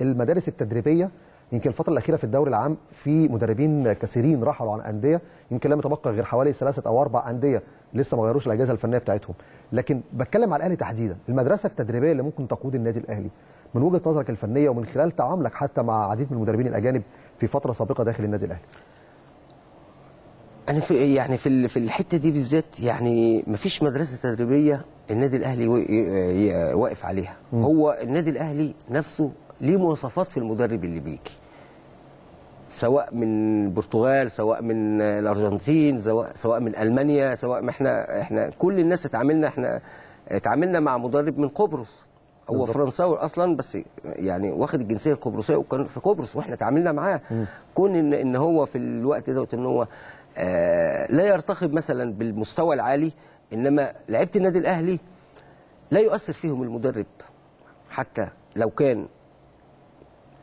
المدارس التدريبيه، يمكن الفتره الاخيره في الدوري العام في مدربين كثيرين رحلوا عن انديه، يمكن لم يتبقى غير حوالي ثلاثه او اربع انديه لسه ما غيروش الاجهزه الفنيه بتاعتهم، لكن بتكلم على الاهلي تحديدا، المدرسه التدريبيه اللي ممكن تقود النادي الاهلي من وجهه نظرك الفنيه ومن خلال تعاملك حتى مع عديد من المدربين الاجانب في فتره سابقه داخل النادي الاهلي. انا في يعني في في الحته دي بالذات يعني مفيش مدرسه تدريبيه النادي الاهلي واقف عليها. م. هو النادي الاهلي نفسه ليه مواصفات في المدرب اللي بيجي، سواء من البرتغال، سواء من الارجنتين، سواء من المانيا، سواء ما احنا احنا كل الناس اتعاملنا احنا اتعاملنا مع مدرب من قبرص، هو فرنساوي اصلا بس يعني واخد الجنسيه القبرصيه وكان في قبرص واحنا اتعاملنا معاه. م. كون ان ان هو في الوقت دوت ان هو آه لا يرتقب مثلا بالمستوى العالي، انما لعيبه النادي الاهلي لا يؤثر فيهم المدرب حتى لو كان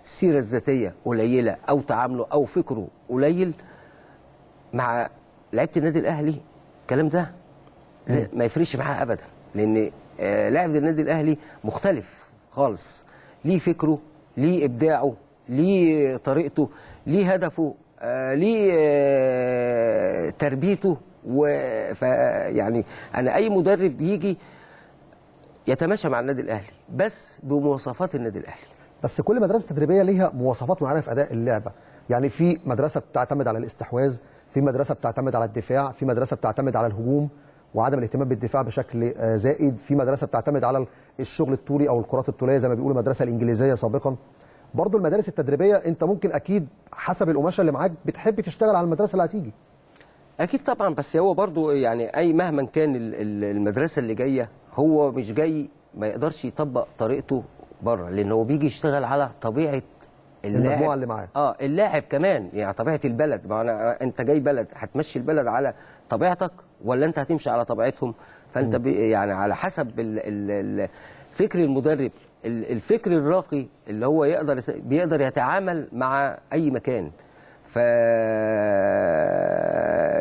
السيره الذاتيه قليله او تعامله او فكره قليل مع لعيبه النادي الاهلي، الكلام ده ما يفرقش معاه ابدا، لان آه لاعب النادي الاهلي مختلف خالص، ليه فكره، ليه ابداعه، ليه طريقته، ليه هدفه، آه ليه آه تربيته، ويعني انا اي مدرب يجي يتماشى مع النادي الاهلي بس بمواصفات النادي الاهلي. بس كل مدرسه تدريبيه ليها مواصفات معينه في اداء اللعبه، يعني في مدرسه بتعتمد على الاستحواذ، في مدرسه بتعتمد على الدفاع، في مدرسه بتعتمد على الهجوم وعدم الاهتمام بالدفاع بشكل زائد، في مدرسه بتعتمد على الشغل الطولي او الكرات الطوليه زي ما بيقولوا المدرسه الانجليزيه سابقا. برضو المدارس التدريبيه انت ممكن اكيد حسب القماشه اللي معاك بتحب تشتغل على المدرسه اللي هتيجي. اكيد طبعا، بس هو برضو يعني اي مهما كان المدرسه اللي جايه هو مش جاي ما يقدرش يطبق طريقته بره، لان هو بيجي يشتغل على طبيعه اللاعب المجموعه اللي معاه اه اللاعب كمان، يعني طبيعه البلد. ما انا انت جاي بلد، هتمشي البلد على طبيعتك ولا انت هتمشي على طبيعتهم؟ فانت يعني على حسب ال ال فكر المدرب، الفكر الراقي اللي هو يقدر بيقدر يتعامل مع اي مكان. ف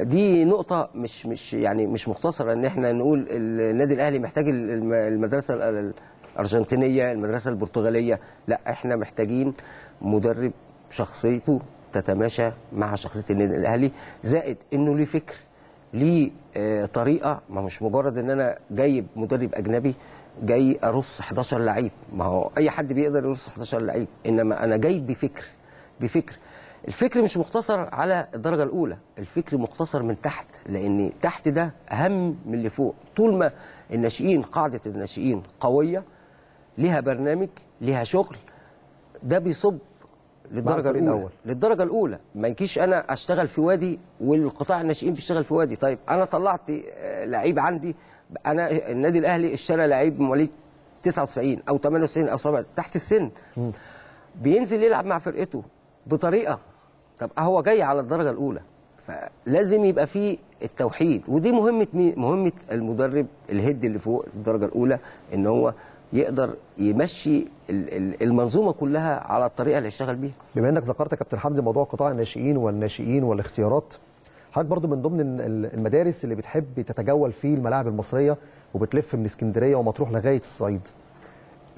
دي نقطه مش مش يعني مش مختصره ان احنا نقول النادي الاهلي محتاج المدرسه الارجنتينيه، المدرسه البرتغاليه، لا احنا محتاجين مدرب شخصيته تتماشى مع شخصيه النادي الاهلي، زائد انه ليه فكر، ليه طريقه، ما مش مجرد ان انا جايب مدرب اجنبي جاي ارص احد عشر لعيب، ما هو اي حد بيقدر يرص احد عشر لعيب، انما انا جاي بفكر بفكر الفكر مش مقتصر على الدرجه الاولى، الفكر مقتصر من تحت، لان تحت ده اهم من اللي فوق. طول ما الناشئين، قاعده الناشئين قويه، ليها برنامج، ليها شغل، ده بيصب للدرجه الاولى للدرجه الاولى ما يجيش انا اشتغل في وادي والقطاع الناشئين بيشتغل في وادي. طيب انا طلعت لعيب عندي، انا النادي الاهلي اشترى لعيب مواليد تسعة وتسعين او ثمانية وتسعين او سبعة وتسعين تحت السن، بينزل يلعب مع فرقته بطريقه، طب هو جاي على الدرجه الاولى، فلازم يبقى فيه التوحيد، ودي مهمه مهمه المدرب الهيد اللي فوق الدرجه الاولى، ان هو يقدر يمشي المنظومه كلها على الطريقه اللي يشتغل بيها. بما انك ذكرت يا كابتن حمدي موضوع قطاع الناشئين والناشئين والاختيارات، حضرتك برضو من ضمن المدارس اللي بتحب تتجول في الملاعب المصريه وبتلف من اسكندريه ومطروح لغايه الصعيد.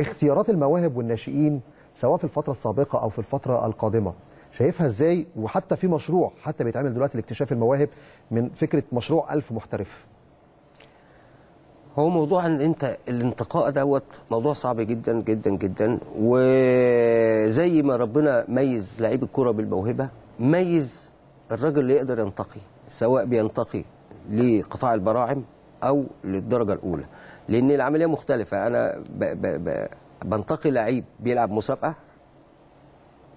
اختيارات المواهب والناشئين سواء في الفتره السابقه او في الفتره القادمه شايفها ازاي؟ وحتى في مشروع حتى بيتعمل دلوقتي لاكتشاف المواهب من فكره مشروع ألف محترف. هو موضوع ان انت الانتقاء دوت موضوع صعب جدا جدا جدا، وزي ما ربنا ميز لعيب الكره بالموهبه، ميز الراجل اللي يقدر ينتقي، سواء بينتقي لقطاع البراعم او للدرجه الاولى، لان العمليه مختلفه. انا ب ب ب بنتقي لعيب بيلعب مسابقه،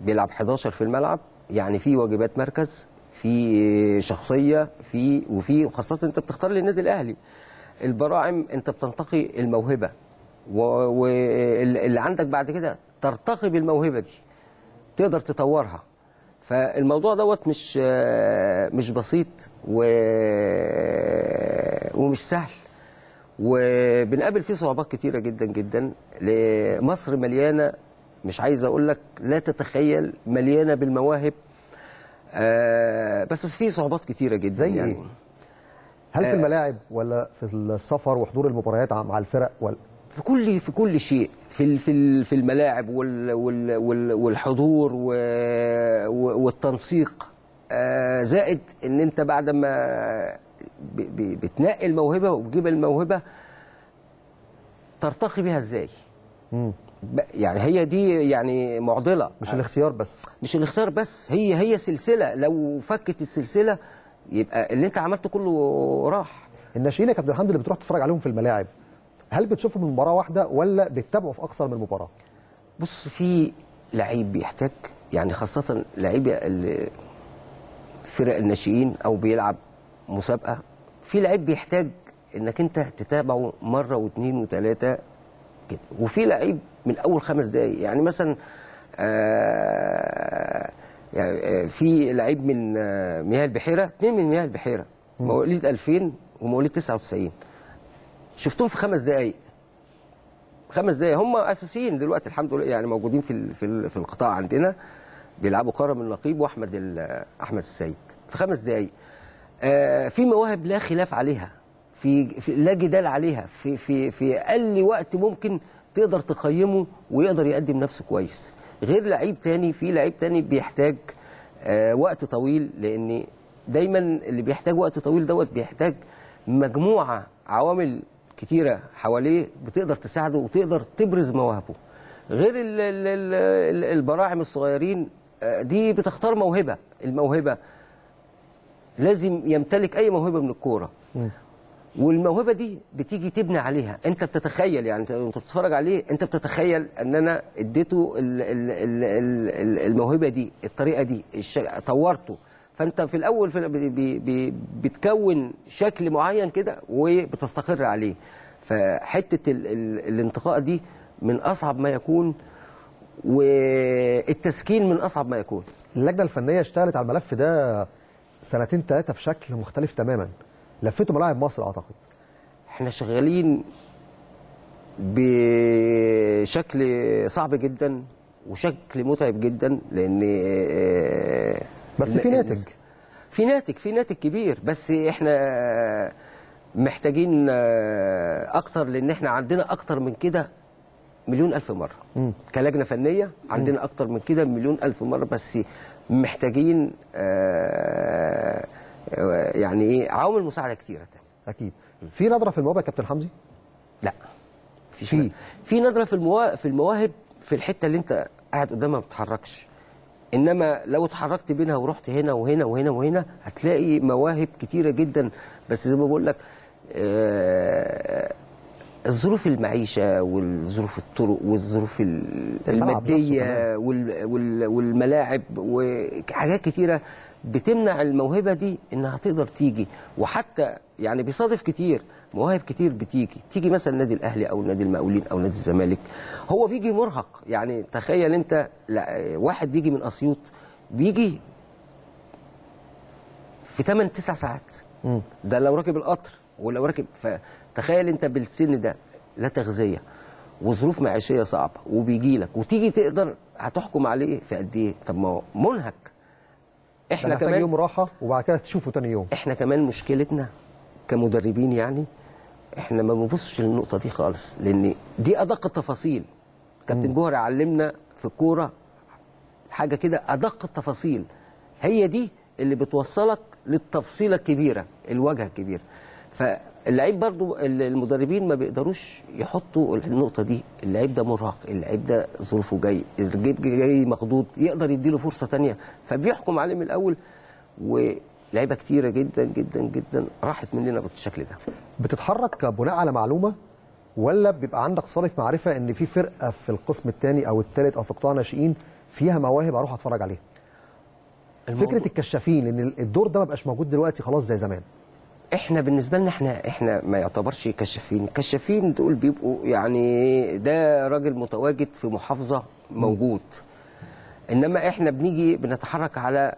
بيلعب حداشر في الملعب، يعني في واجبات مركز، في شخصيه، في وفي وخاصه انت بتختار للنادي الاهلي. البراعم انت بتنتقي الموهبه، واللي عندك بعد كده ترتقي بالموهبه دي، تقدر تطورها. فالموضوع دوت مش مش بسيط و... ومش سهل، وبنقابل فيه صعوبات كتيره جدا جدا. مصر مليانه، مش عايز اقول لك لا تتخيل، مليانه بالمواهب، بس في صعوبات كتيره جدا. يعني هل في الملاعب ولا في السفر وحضور المباريات مع الفرق ولا في كل في كل شيء؟ في في في الملاعب وال وال والحضور والتنسيق، زائد ان انت بعد ما بتنقي الموهبه وتجيب الموهبه ترتقي بيها ازاي؟ يعني هي دي يعني معضله، مش الاختيار بس، مش الاختيار بس، هي هي سلسله. لو فكت السلسله يبقى اللي انت عملته كله راح. الناشئين يا كابتن حمدي اللي بتروح تتفرج عليهم في الملاعب، هل بتشوفهم من مباراه واحده ولا بتتابعوا في اكثر من مباراه؟ بص، في لعيب بيحتاج، يعني خاصه لعيب فرق الناشئين او بيلعب مسابقه، في لعيب بيحتاج انك انت تتابعه مره واثنين وثلاثه كده، وفي لعيب من اول خمس دقائق. يعني مثلا آه يعني في لعيب من مياه البحيره، اثنين من مياه البحيره، مواليد ألفين ومواليد تسعة وتسعين، شفتهم في خمس دقائق، خمس دقائق هم اساسيين دلوقتي الحمد لله، يعني موجودين في في, في القطاع عندنا، بيلعبوا كرم النقيب واحمد احمد السيد في خمس دقائق. آه في مواهب لا خلاف عليها، في, في لا جدال عليها، في في في اقل وقت ممكن تقدر تقيمه ويقدر يقدم نفسه كويس، غير لعيب تاني. في لعيب تاني بيحتاج آه وقت طويل، لان دايما اللي بيحتاج وقت طويل دوت بيحتاج مجموعه عوامل كتيره حواليه بتقدر تساعده وتقدر تبرز مواهبه، غير ال ال ال ال البراعم الصغيرين. آه دي بتختار موهبه، الموهبه لازم يمتلك اي موهبه من الكوره، والموهبه دي بتيجي تبني عليها. انت بتتخيل، يعني انت بتتفرج عليه انت بتتخيل ان انا اديته الموهبه دي، الطريقه دي، طورته، فانت في الاول بتكون شكل معين كده وبتستقر عليه. فحته الانتقاء دي من اصعب ما يكون، والتسكين من اصعب ما يكون. اللجنه الفنيه اشتغلت على الملف ده سنتين ثلاثه بشكل مختلف تماما، لفيتوا ملاعب مصر اعتقد. احنا شغالين بشكل صعب جدا وشكل متعب جدا، لان بس في ناتج في ناتج في ناتج كبير، بس احنا محتاجين اكتر، لان احنا عندنا اكتر من كده مليون الف مره. م. كلجنه فنيه عندنا م. اكتر من كده مليون الف مره، بس محتاجين آه يعني ايه عوامل مساعده كتيره تاني. اكيد. في نظره في المواهب يا كابتن حمدي؟ لا، مفيش. في في نظره في الموا... في المواهب في الحته اللي انت قاعد قدامها ما بتتحركش، انما لو اتحركت بينها ورحت هنا وهنا وهنا وهنا هتلاقي مواهب كتيره جدا. بس زي ما بقول لك آه... الظروف المعيشه والظروف الطرق والظروف الماديه وال... وال... والملاعب وحاجات كتيره بتمنع الموهبه دي انها تقدر تيجي. وحتى يعني بيصادف كتير مواهب كتير بتيجي تيجي مثلا النادي الاهلي او نادي المقاولين او نادي الزمالك، هو بيجي مرهق. يعني تخيل انت واحد بيجي من اسيوط بيجي في تمن تسع ساعات، ده لو راكب القطر ولو راكب. فتخيل انت بالسن ده لا تغذيه وظروف معيشيه صعبه وبيجي لك وتيجي تقدر هتحكم عليه في قد ايه؟ طب ما هو منهك. احنا كمان يوم راحه وبعد كده تشوفه تاني يوم. احنا كمان مشكلتنا كمدربين، يعني احنا ما بنبصش للنقطه دي خالص، لان دي ادق التفاصيل. كابتن جوهر علمنا في الكوره حاجه كده، ادق التفاصيل هي دي اللي بتوصلك للتفصيله الكبيره، الواجهه الكبيره. فاللعيب برضو المدربين ما بيقدروش يحطوا النقطه دي. اللعيب ده مرهق، اللعيب ده ظروفه جاي جاي مخضوض، يقدر يديله فرصه ثانيه، فبيحكم عليه من الاول. و لعيبه كتيره جدا جدا جدا راحت مننا بالشكل ده. بتتحرك بناء على معلومه ولا بيبقى عندك صلة معرفه ان في فرقه في القسم الثاني او الثالث او في قطاع ناشئين فيها مواهب اروح اتفرج عليها؟ فكره الكشافين ان الدور ده ما بقاش موجود دلوقتي خلاص زي زمان. احنا بالنسبه لنا احنا احنا ما يعتبرش كشافين، الكشافين دول بيبقوا يعني ده راجل متواجد في محافظه موجود. انما احنا بنيجي بنتحرك على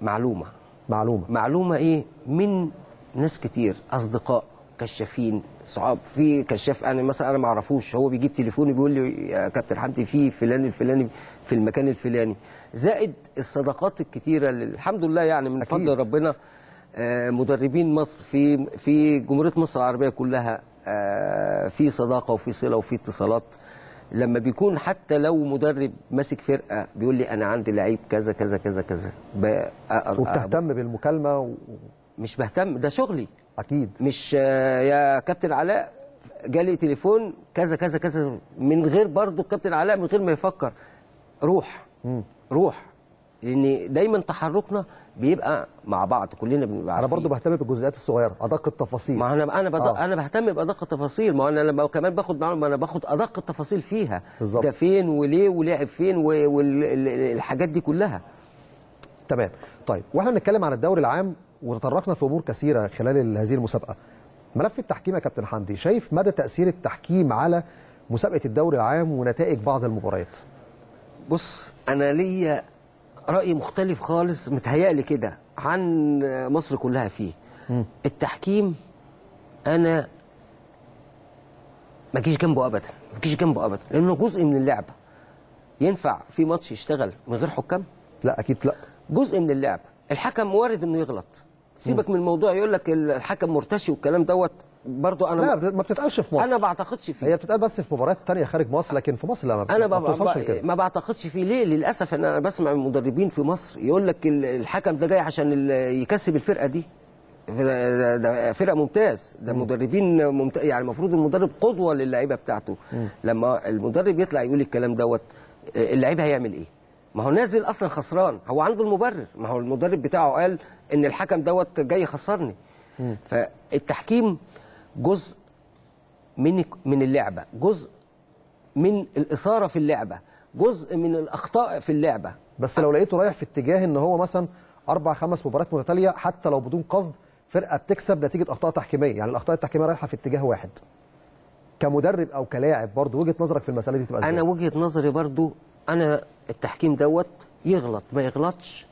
معلومه. معلومه معلومه ايه؟ من ناس كتير، اصدقاء كشافين صعاب. في كشاف انا مثلا انا ما اعرفوش، هو بيجيب تليفوني بيقول لي يا كابتن حمدي في فلان الفلاني في المكان الفلاني، زائد الصداقات الكتيره اللي الحمد لله يعني من أكيد. فضل ربنا مدربين مصر في في جمهوريه مصر العربيه كلها في صداقه وفي صله وفي اتصالات. لما بيكون حتى لو مدرب ماسك فرقه بيقول لي انا عندي لعيب كذا كذا كذا كذا، وبتهتم بالمكالمه و... مش بهتم، ده شغلي اكيد. مش يا كابتن علاء جالي تليفون كذا كذا كذا، من غير برضه الكابتن علاء من غير ما يفكر، روح م. روح، لان دايما تحركنا بيبقى مع بعض كلنا بنبقى. انا برضه بهتم بالجزئيات الصغيره، ادق التفاصيل. ما انا انا بدق... آه. انا بهتم بادق التفاصيل، ما انا لما كمان باخد معلومه انا باخد ادق التفاصيل فيها بالزبط. ده فين وليه ولعب فين والحاجات دي كلها. تمام. طيب واحنا بنتكلم عن الدوري العام وتطرقنا في امور كثيره خلال هذه المسابقه، ملف التحكيم يا كابتن حمدي، شايف مدى تاثير التحكيم على مسابقه الدوري العام ونتائج بعض المباريات؟ بص انا ليا رأي مختلف خالص متهيألي كده عن مصر كلها فيه. م. التحكيم أنا ما جيش جنبه أبدا، ما جيش جنبه أبدا، لأنه جزء من اللعبة. ينفع في ماتش يشتغل من غير حكام؟ لا أكيد لا، جزء من اللعبة. الحكم وارد إنه يغلط، سيبك م. من الموضوع يقول لك الحكم مرتشي والكلام دوت، برضه أنا لا ما بتتقالش في مصر، أنا ما بعتقدش فيه. هي بتتقال بس في مباريات تانية خارج مصر، لكن في مصر لا ما أنا ما, ما بعتقدش فيه. ليه؟ للأسف أنا بسمع من مدربين في مصر يقول لك الحكم ده جاي عشان يكسب الفرقة دي، ده فرقة ممتاز، ده م. مدربين ممتاز، يعني المفروض المدرب قدوة للعيبة بتاعته. م. لما المدرب يطلع يقول الكلام دوت اللعيب هيعمل إيه؟ ما هو نازل أصلا خسران، هو عنده المبرر، ما هو المدرب بتاعه قال إن الحكم دوت جاي يخسرني. م. فالتحكيم جزء من من اللعبه، جزء من الاثاره في اللعبه، جزء من الاخطاء في اللعبه. بس لو لقيته رايح في اتجاه ان هو مثلا اربع خمس مباريات متتاليه حتى لو بدون قصد فرقه بتكسب نتيجه اخطاء تحكيميه، يعني الاخطاء التحكيميه رايحه في اتجاه واحد، كمدرب او كلاعب برضه وجهه نظرك في المساله دي تبقى ازاي؟ انا وجهه نظري برضه انا التحكيم دوت يغلط ما يغلطش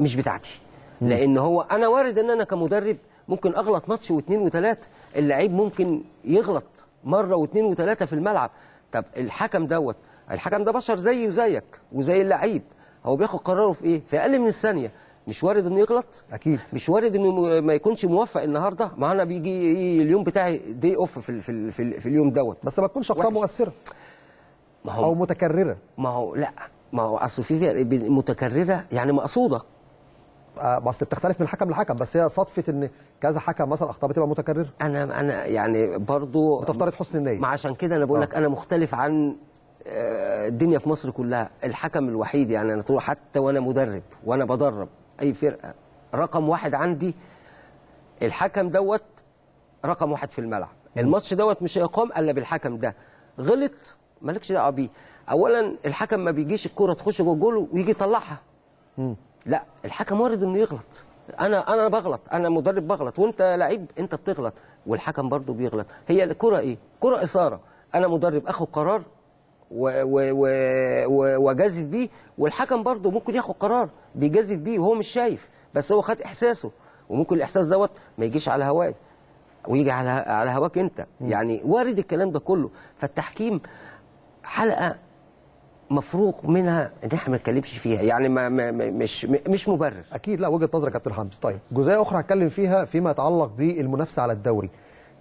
مش بتاعتي، م. لان هو انا وارد ان انا كمدرب ممكن اغلط ماتش واثنين وثلاثه، اللعيب ممكن يغلط مره واثنين وثلاثه في الملعب. طب الحكم دوت، الحكم ده بشر زيي وزيك وزي اللعيب، هو بياخد قراره في ايه؟ في اقل من الثانيه، مش وارد انه يغلط؟ اكيد مش وارد انه ما يكونش موفق النهارده، ما انا بيجي اليوم بتاعي دي اوف في, في, في, في اليوم دوت، بس ما تكونش اخطاء مؤثره او متكرره. ما هو لا، ما هو اصل في فرق بين متكرره يعني مقصوده، بس بتختلف من حكم لحكم، بس هي صدفه ان كذا حكم مثلا اخطاء بتبقى متكرره. انا انا يعني برضو بتفترض حسن النيه، ما عشان كده انا بقول لك انا مختلف عن الدنيا في مصر كلها. الحكم الوحيد يعني انا طول حتى وانا مدرب وانا بدرب اي فرقه رقم واحد عندي الحكم دوت، رقم واحد في الملعب. الماتش دوت مش هيقام الا بالحكم ده، غلط مالكش دعوه بيه. اولا الحكم ما بيجيش الكره تخش جوه الجول ويجي يطلعها، امم لا، الحكم وارد انه يغلط. انا انا بغلط، انا مدرب بغلط، وانت لعيب انت بتغلط، والحكم برضه بيغلط. هي الكره ايه؟ كره اثاره، انا مدرب اخد قرار وجازف بيه، والحكم برضه ممكن ياخد قرار بيجازف بيه وهو مش شايف، بس هو خد احساسه، وممكن الاحساس دوت ما يجيش على هواك ويجي على على هواك انت، يعني وارد الكلام ده كله. فالتحكيم حلقه مفروق منها ان احنا ما نتكلمش فيها، يعني ما مش مش مبرر. اكيد لا، وجهه نظرك يا كابتن حمدي. طيب جزئيه اخرى هتكلم فيها فيما يتعلق بالمنافسه على الدوري،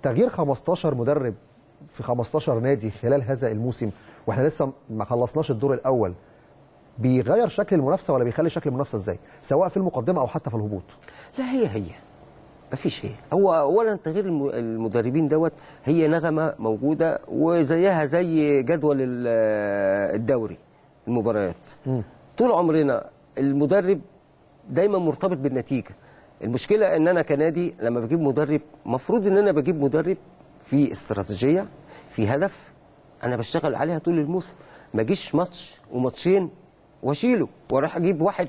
تغيير خمستاشر مدرب في خمستاشر نادي خلال هذا الموسم واحنا لسه ما خلصناش الدور الاول، بيغير شكل المنافسه ولا بيخلي شكل المنافسه ازاي؟ سواء في المقدمه او حتى في الهبوط. لا هي هي مفيش هي، هو اولا تغيير المدربين دوت هي نغمه موجوده وزيها زي جدول الدوري المباريات. م. طول عمرنا المدرب دايما مرتبط بالنتيجه. المشكله ان انا كنادي لما بجيب مدرب، مفروض ان انا بجيب مدرب في استراتيجيه، في هدف انا بشتغل عليها طول الموسم، ما اجيش ماتش وماتشين واشيله واروح اجيب واحد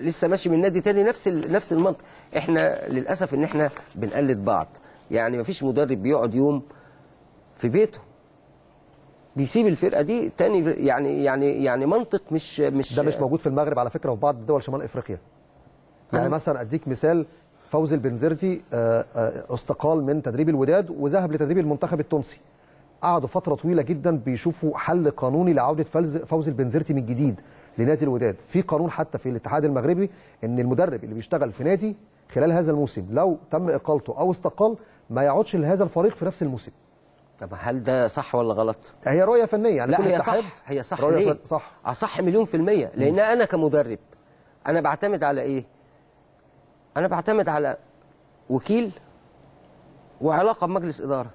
لسه ماشي من نادي تاني نفس نفس المنطق. احنا للاسف ان احنا بنقلد بعض، يعني ما فيش مدرب بيقعد يوم في بيته بيسيب الفرقه دي تاني، يعني يعني يعني منطق مش مش ده مش موجود في المغرب على فكره وفي بعض دول شمال افريقيا. يعني مثلا اديك مثال، فوزي البنزرتي استقال من تدريب الوداد وذهب لتدريب المنتخب التونسي. قعدوا فتره طويله جدا بيشوفوا حل قانوني لعوده فوزي البنزرتي من جديد لنادي الوداد. في قانون حتى في الاتحاد المغربي ان المدرب اللي بيشتغل في نادي خلال هذا الموسم لو تم اقالته او استقال ما يقعدش لهذا الفريق في نفس الموسم. طب هل ده صح ولا غلط؟ هي رؤيه فنيه يعني. لا هي صح، هي صح ليه؟ صح صح مليون في الميه، لان انا كمدرب انا بعتمد على ايه؟ انا بعتمد على وكيل وعلاقه بمجلس اداره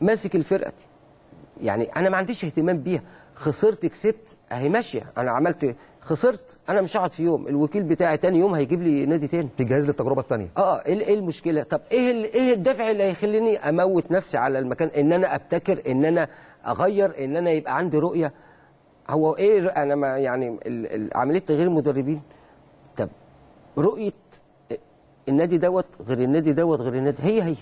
ماسك الفرقه دي. يعني انا ما عنديش اهتمام بيها، خسرت كسبت اهي ماشيه. انا عملت خسرت، انا مش هقعد في يوم الوكيل بتاعي تاني يوم هيجيب لي نادي تاني تجهز للتجربه الثانيه. اه ايه المشكله؟ طب ايه ايه الدافع اللي هيخليني اموت نفسي على المكان، ان انا ابتكر، ان انا اغير، ان انا يبقى عندي رؤيه؟ هو ايه انا ما يعني عمليه تغيير المدربين؟ طب رؤيه النادي دوت غير النادي دوت غير النادي، هي هي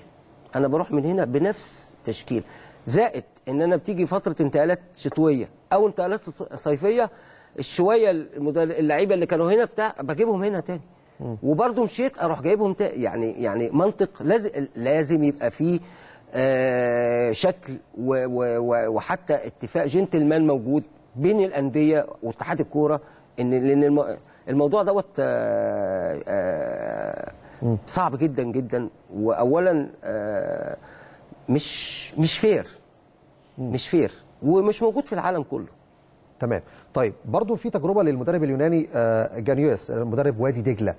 انا بروح من هنا بنفس تشكيل، زائد ان انا بتيجي فتره انتقالات شتويه او انتقالات صيفيه، الشويه اللعيبه اللي كانوا هنا بتاع بجيبهم هنا تاني وبرده مشيت اروح جايبهم تاني. يعني يعني منطق لازم لازم يبقى فيه آه شكل و و وحتى اتفاق جنتلمان موجود بين الانديه واتحاد الكوره، ان لان الموضوع دوت آه آه صعب جدا جدا، واولا آه مش مش فير مش فير ومش موجود في العالم كله. تمام. طيب برضه في تجربه للمدرب اليوناني جانيوس، مدرب وادي دجله.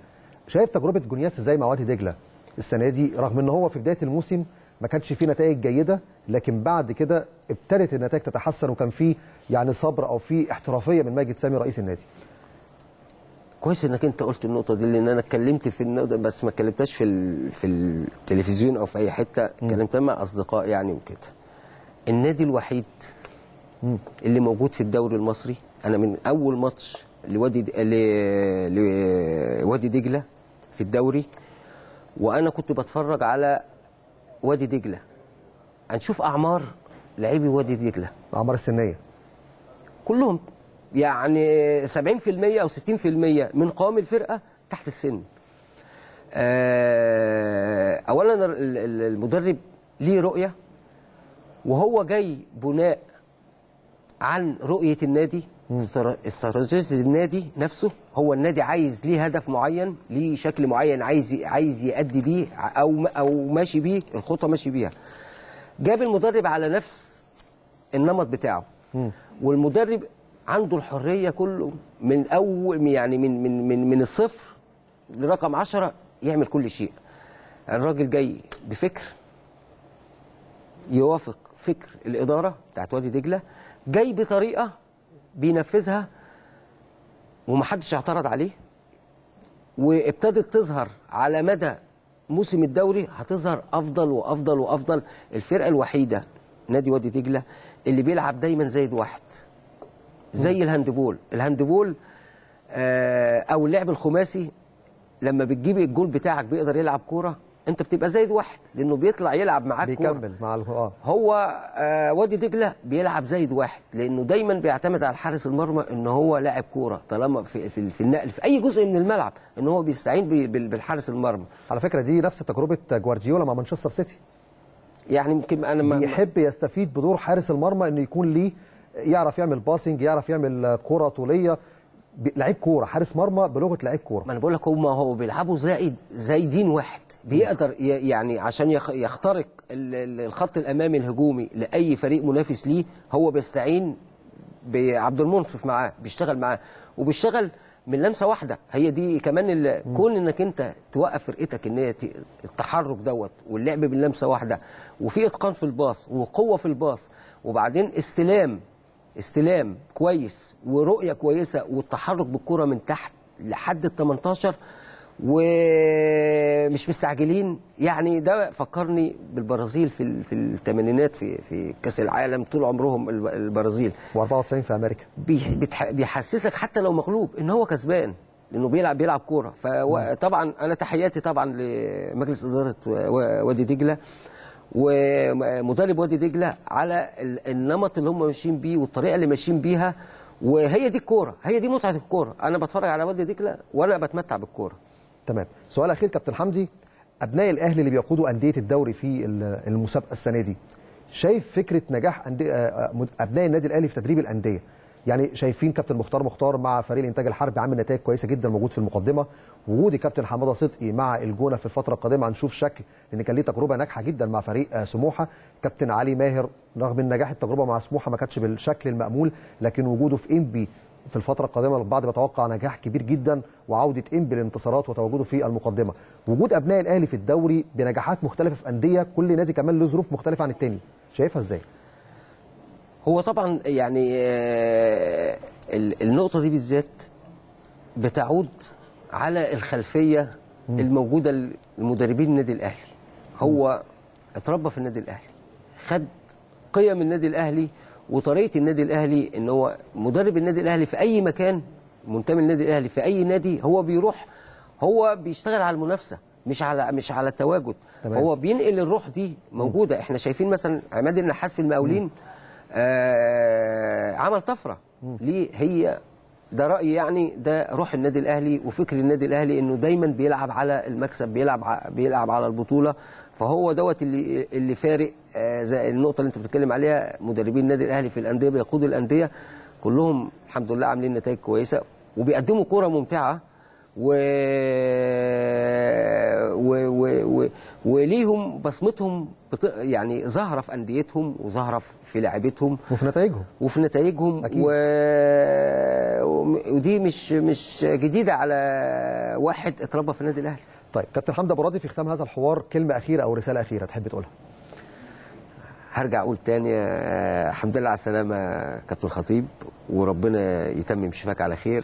شايف تجربه جانيوس ازاي مع وادي دجله السنه دي؟ رغم ان هو في بدايه الموسم ما كانش فيه نتائج جيده، لكن بعد كده ابتدت النتائج تتحسن وكان فيه يعني صبر او فيه احترافيه من ماجد سامي رئيس النادي. كويس انك انت قلت النقطه دي، لان انا اتكلمت في النقطه بس ما اتكلمتش في ال... في التلفزيون او في اي حته، اتكلمت مع اصدقاء يعني وكده. النادي الوحيد اللي موجود في الدوري المصري، انا من اول ماتش لوادي د... ل... لوادي دجله في الدوري وانا كنت بتفرج على وادي دجله، هنشوف اعمار لاعبي وادي دجله، اعمار السنيه كلهم يعني سبعين في المية او ستين في المية من قوام الفرقه تحت السن. اولا المدرب ليه رؤيه، وهو جاي بناء عن رؤيه النادي، استراتيجيه النادي نفسه. هو النادي عايز ليه هدف معين، ليه شكل معين عايز عايز يؤدي بيه او او ماشي بيه، الخطه ماشي بيها. جاب المدرب على نفس النمط بتاعه، والمدرب عنده الحريه كله من اول يعني من من من من الصفر لرقم عشرة يعمل كل شيء. الراجل جاي بفكر يوافق فكر الاداره بتاعت وادي دجله، جاي بطريقه بينفذها ومحدش اعترض عليه، وابتدت تظهر على مدى موسم الدوري، هتظهر افضل وافضل وافضل. الفرقه الوحيده نادي وادي دجله اللي بيلعب دايما زائد واحد، زي الهاندبول. الهاندبول آه او اللعب الخماسي، لما بتجيب الجول بتاعك بيقدر يلعب كوره، انت بتبقى زائد واحد لانه بيطلع يلعب معاك كوره بيكمل مع اه هو آه وادي دجله بيلعب زائد واحد لانه دايما بيعتمد على حارس المرمى ان هو لاعب كوره، طالما في, في في النقل في اي جزء من الملعب ان هو بيستعين بالحارس المرمى. على فكره دي نفس تجربه جوارديولا مع مانشستر سيتي، يعني يمكن انا بيحب يستفيد بدور حارس المرمى، انه يكون ليه يعرف يعمل باسنج، يعرف يعمل كرة طولية، لعيب كورة حارس مرمى بلغة لعيب كورة. ما انا بقول لك هما هو بيلعبوا زائد زايدين واحد، بيقدر يعني عشان يخترق الخط الامامي الهجومي لاي فريق منافس ليه، هو بيستعين بعبد المنصف معاه، بيشتغل معاه وبيشتغل من لمسه واحده. هي دي كمان كون انك انت توقف فرقتك ان هي التحرك دوت واللعب من لمسه واحده، وفي اتقان في الباص وقوه في الباص، وبعدين استلام استلام كويس ورؤيه كويسه والتحرك بالكره من تحت لحد ال تمنتاشر ومش مستعجلين. يعني ده فكرني بالبرازيل في في الثمانينات في في كاس العالم، طول عمرهم البرازيل واربعة وتسعين في امريكا بيحسسك حتى لو مغلوب ان هو كسبان، لانه بيلعب بيلعب كوره. فطبعا انا تحياتي طبعا لمجلس اداره وادي دجله ومدرب وادي دجله على النمط اللي هم ماشيين بيه والطريقه اللي ماشيين بيها، وهي دي الكوره، هي دي متعه الكوره. انا بتفرج على وادي دجله وانا بتمتع بالكوره. تمام. سؤال اخير كابتن حمدي، ابناء الاهلي اللي بيقودوا انديه الدوري في المسابقه السنه دي، شايف فكره نجاح أندي... ابناء النادي الاهلي في تدريب الانديه؟ يعني شايفين كابتن مختار مختار مع فريق الانتاج الحربي عامل نتائج كويسه جدا، موجود في المقدمه، وجود كابتن حماده صدقي مع الجونه في الفتره القادمه هنشوف شكل، لان كان ليه تجربه ناجحه جدا مع فريق سموحه. كابتن علي ماهر رغم النجاح التجربه مع سموحه ما كانتش بالشكل المامول، لكن وجوده في انبي في الفتره القادمه البعض بيتوقع نجاح كبير جدا وعوده انبي للانتصارات وتواجده في المقدمه. وجود ابناء الاهلي في الدوري بنجاحات مختلفه في انديه، كل نادي كمان له ظروف مختلفه عن الثاني، شايفها ازاي؟ هو طبعا يعني النقطة دي بالذات بتعود على الخلفية الموجودة لمدربين النادي الأهلي. هو اتربى في النادي الأهلي، خد قيم النادي الأهلي وطريقة النادي الأهلي، إن هو مدرب النادي الأهلي في أي مكان، منتمي النادي الأهلي في أي نادي هو بيروح، هو بيشتغل على المنافسة مش على مش على التواجد. طبعا. هو بينقل الروح دي موجودة. إحنا شايفين مثلا عماد النحاس في المقاولين آه عمل طفره. ليه؟ هي ده رايي، يعني ده روح النادي الاهلي وفكر النادي الاهلي، انه دايما بيلعب على المكسب، بيلعب بيلعب على البطوله. فهو دوت اللي اللي فارق. آه زي النقطه اللي انت بتتكلم عليها، مدربين النادي الاهلي في الانديه بيقود الانديه كلهم الحمد لله عاملين نتائج كويسه وبيقدموا كوره ممتعه و... و... و... و... وليهم بصمتهم بت... يعني ظاهره في انديتهم وظاهره في لعبتهم وفي نتائجهم وفي نتائجهم و... ودي مش مش جديده على واحد اتربى في النادي الاهلي. طيب كابتن حمدي ابو راضي، في ختام هذا الحوار كلمه اخيره او رساله اخيره تحب تقولها؟ هرجع اقول تاني الحمد لله على السلامه كابتن الخطيب، وربنا يتمم شفاك على خير.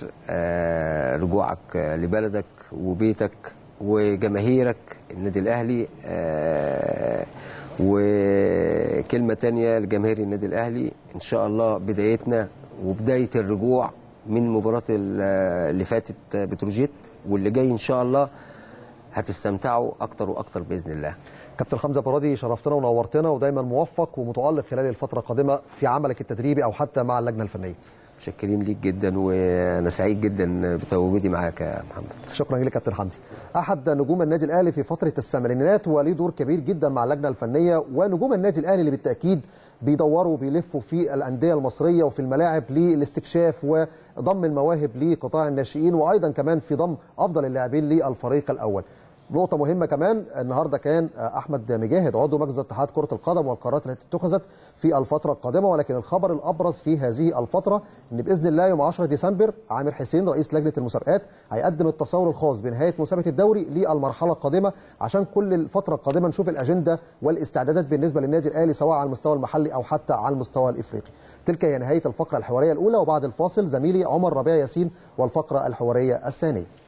رجوعك لبلدك وبيتك وجماهيرك النادي الاهلي، وكلمه تانيه لجماهير النادي الاهلي، ان شاء الله بدايتنا وبدايه الرجوع من مباراه اللي فاتت بتروجيت واللي جاي ان شاء الله هتستمتعوا اكتر واكتر باذن الله. كابتن حمدي ابو راضي، شرفتنا ونورتنا، ودايما موفق ومتالق خلال الفتره القادمه في عملك التدريبي او حتى مع اللجنه الفنيه. متشكرين ليك جدا، وانا سعيد جدا بتواجدي معاك يا محمد. شكرا لك كابتن حمدي. احد نجوم النادي الاهلي في فتره الثمانينات، وليه دور كبير جدا مع اللجنه الفنيه ونجوم النادي الاهلي اللي بالتاكيد بيدوروا وبيلفوا في الانديه المصريه وفي الملاعب للاستكشاف وضم المواهب لقطاع الناشئين، وايضا كمان في ضم افضل اللاعبين للفريق الاول. نقطة مهمة كمان، النهارده كان احمد مجاهد عضو مجلس اتحاد كرة القدم والقرارات التي اتخذت في الفترة القادمة، ولكن الخبر الابرز في هذه الفترة ان باذن الله يوم عشرة ديسمبر عامر حسين رئيس لجنة المسابقات هيقدم التصور الخاص بنهاية مسابقة الدوري للمرحلة القادمة، عشان كل الفترة القادمة نشوف الاجندة والاستعدادات بالنسبة للنادي الاهلي سواء على المستوى المحلي او حتى على المستوى الافريقي. تلك هي نهاية الفقرة الحوارية الاولى، وبعد الفاصل زميلي عمر ربيع ياسين والفقرة الحوارية الثانية.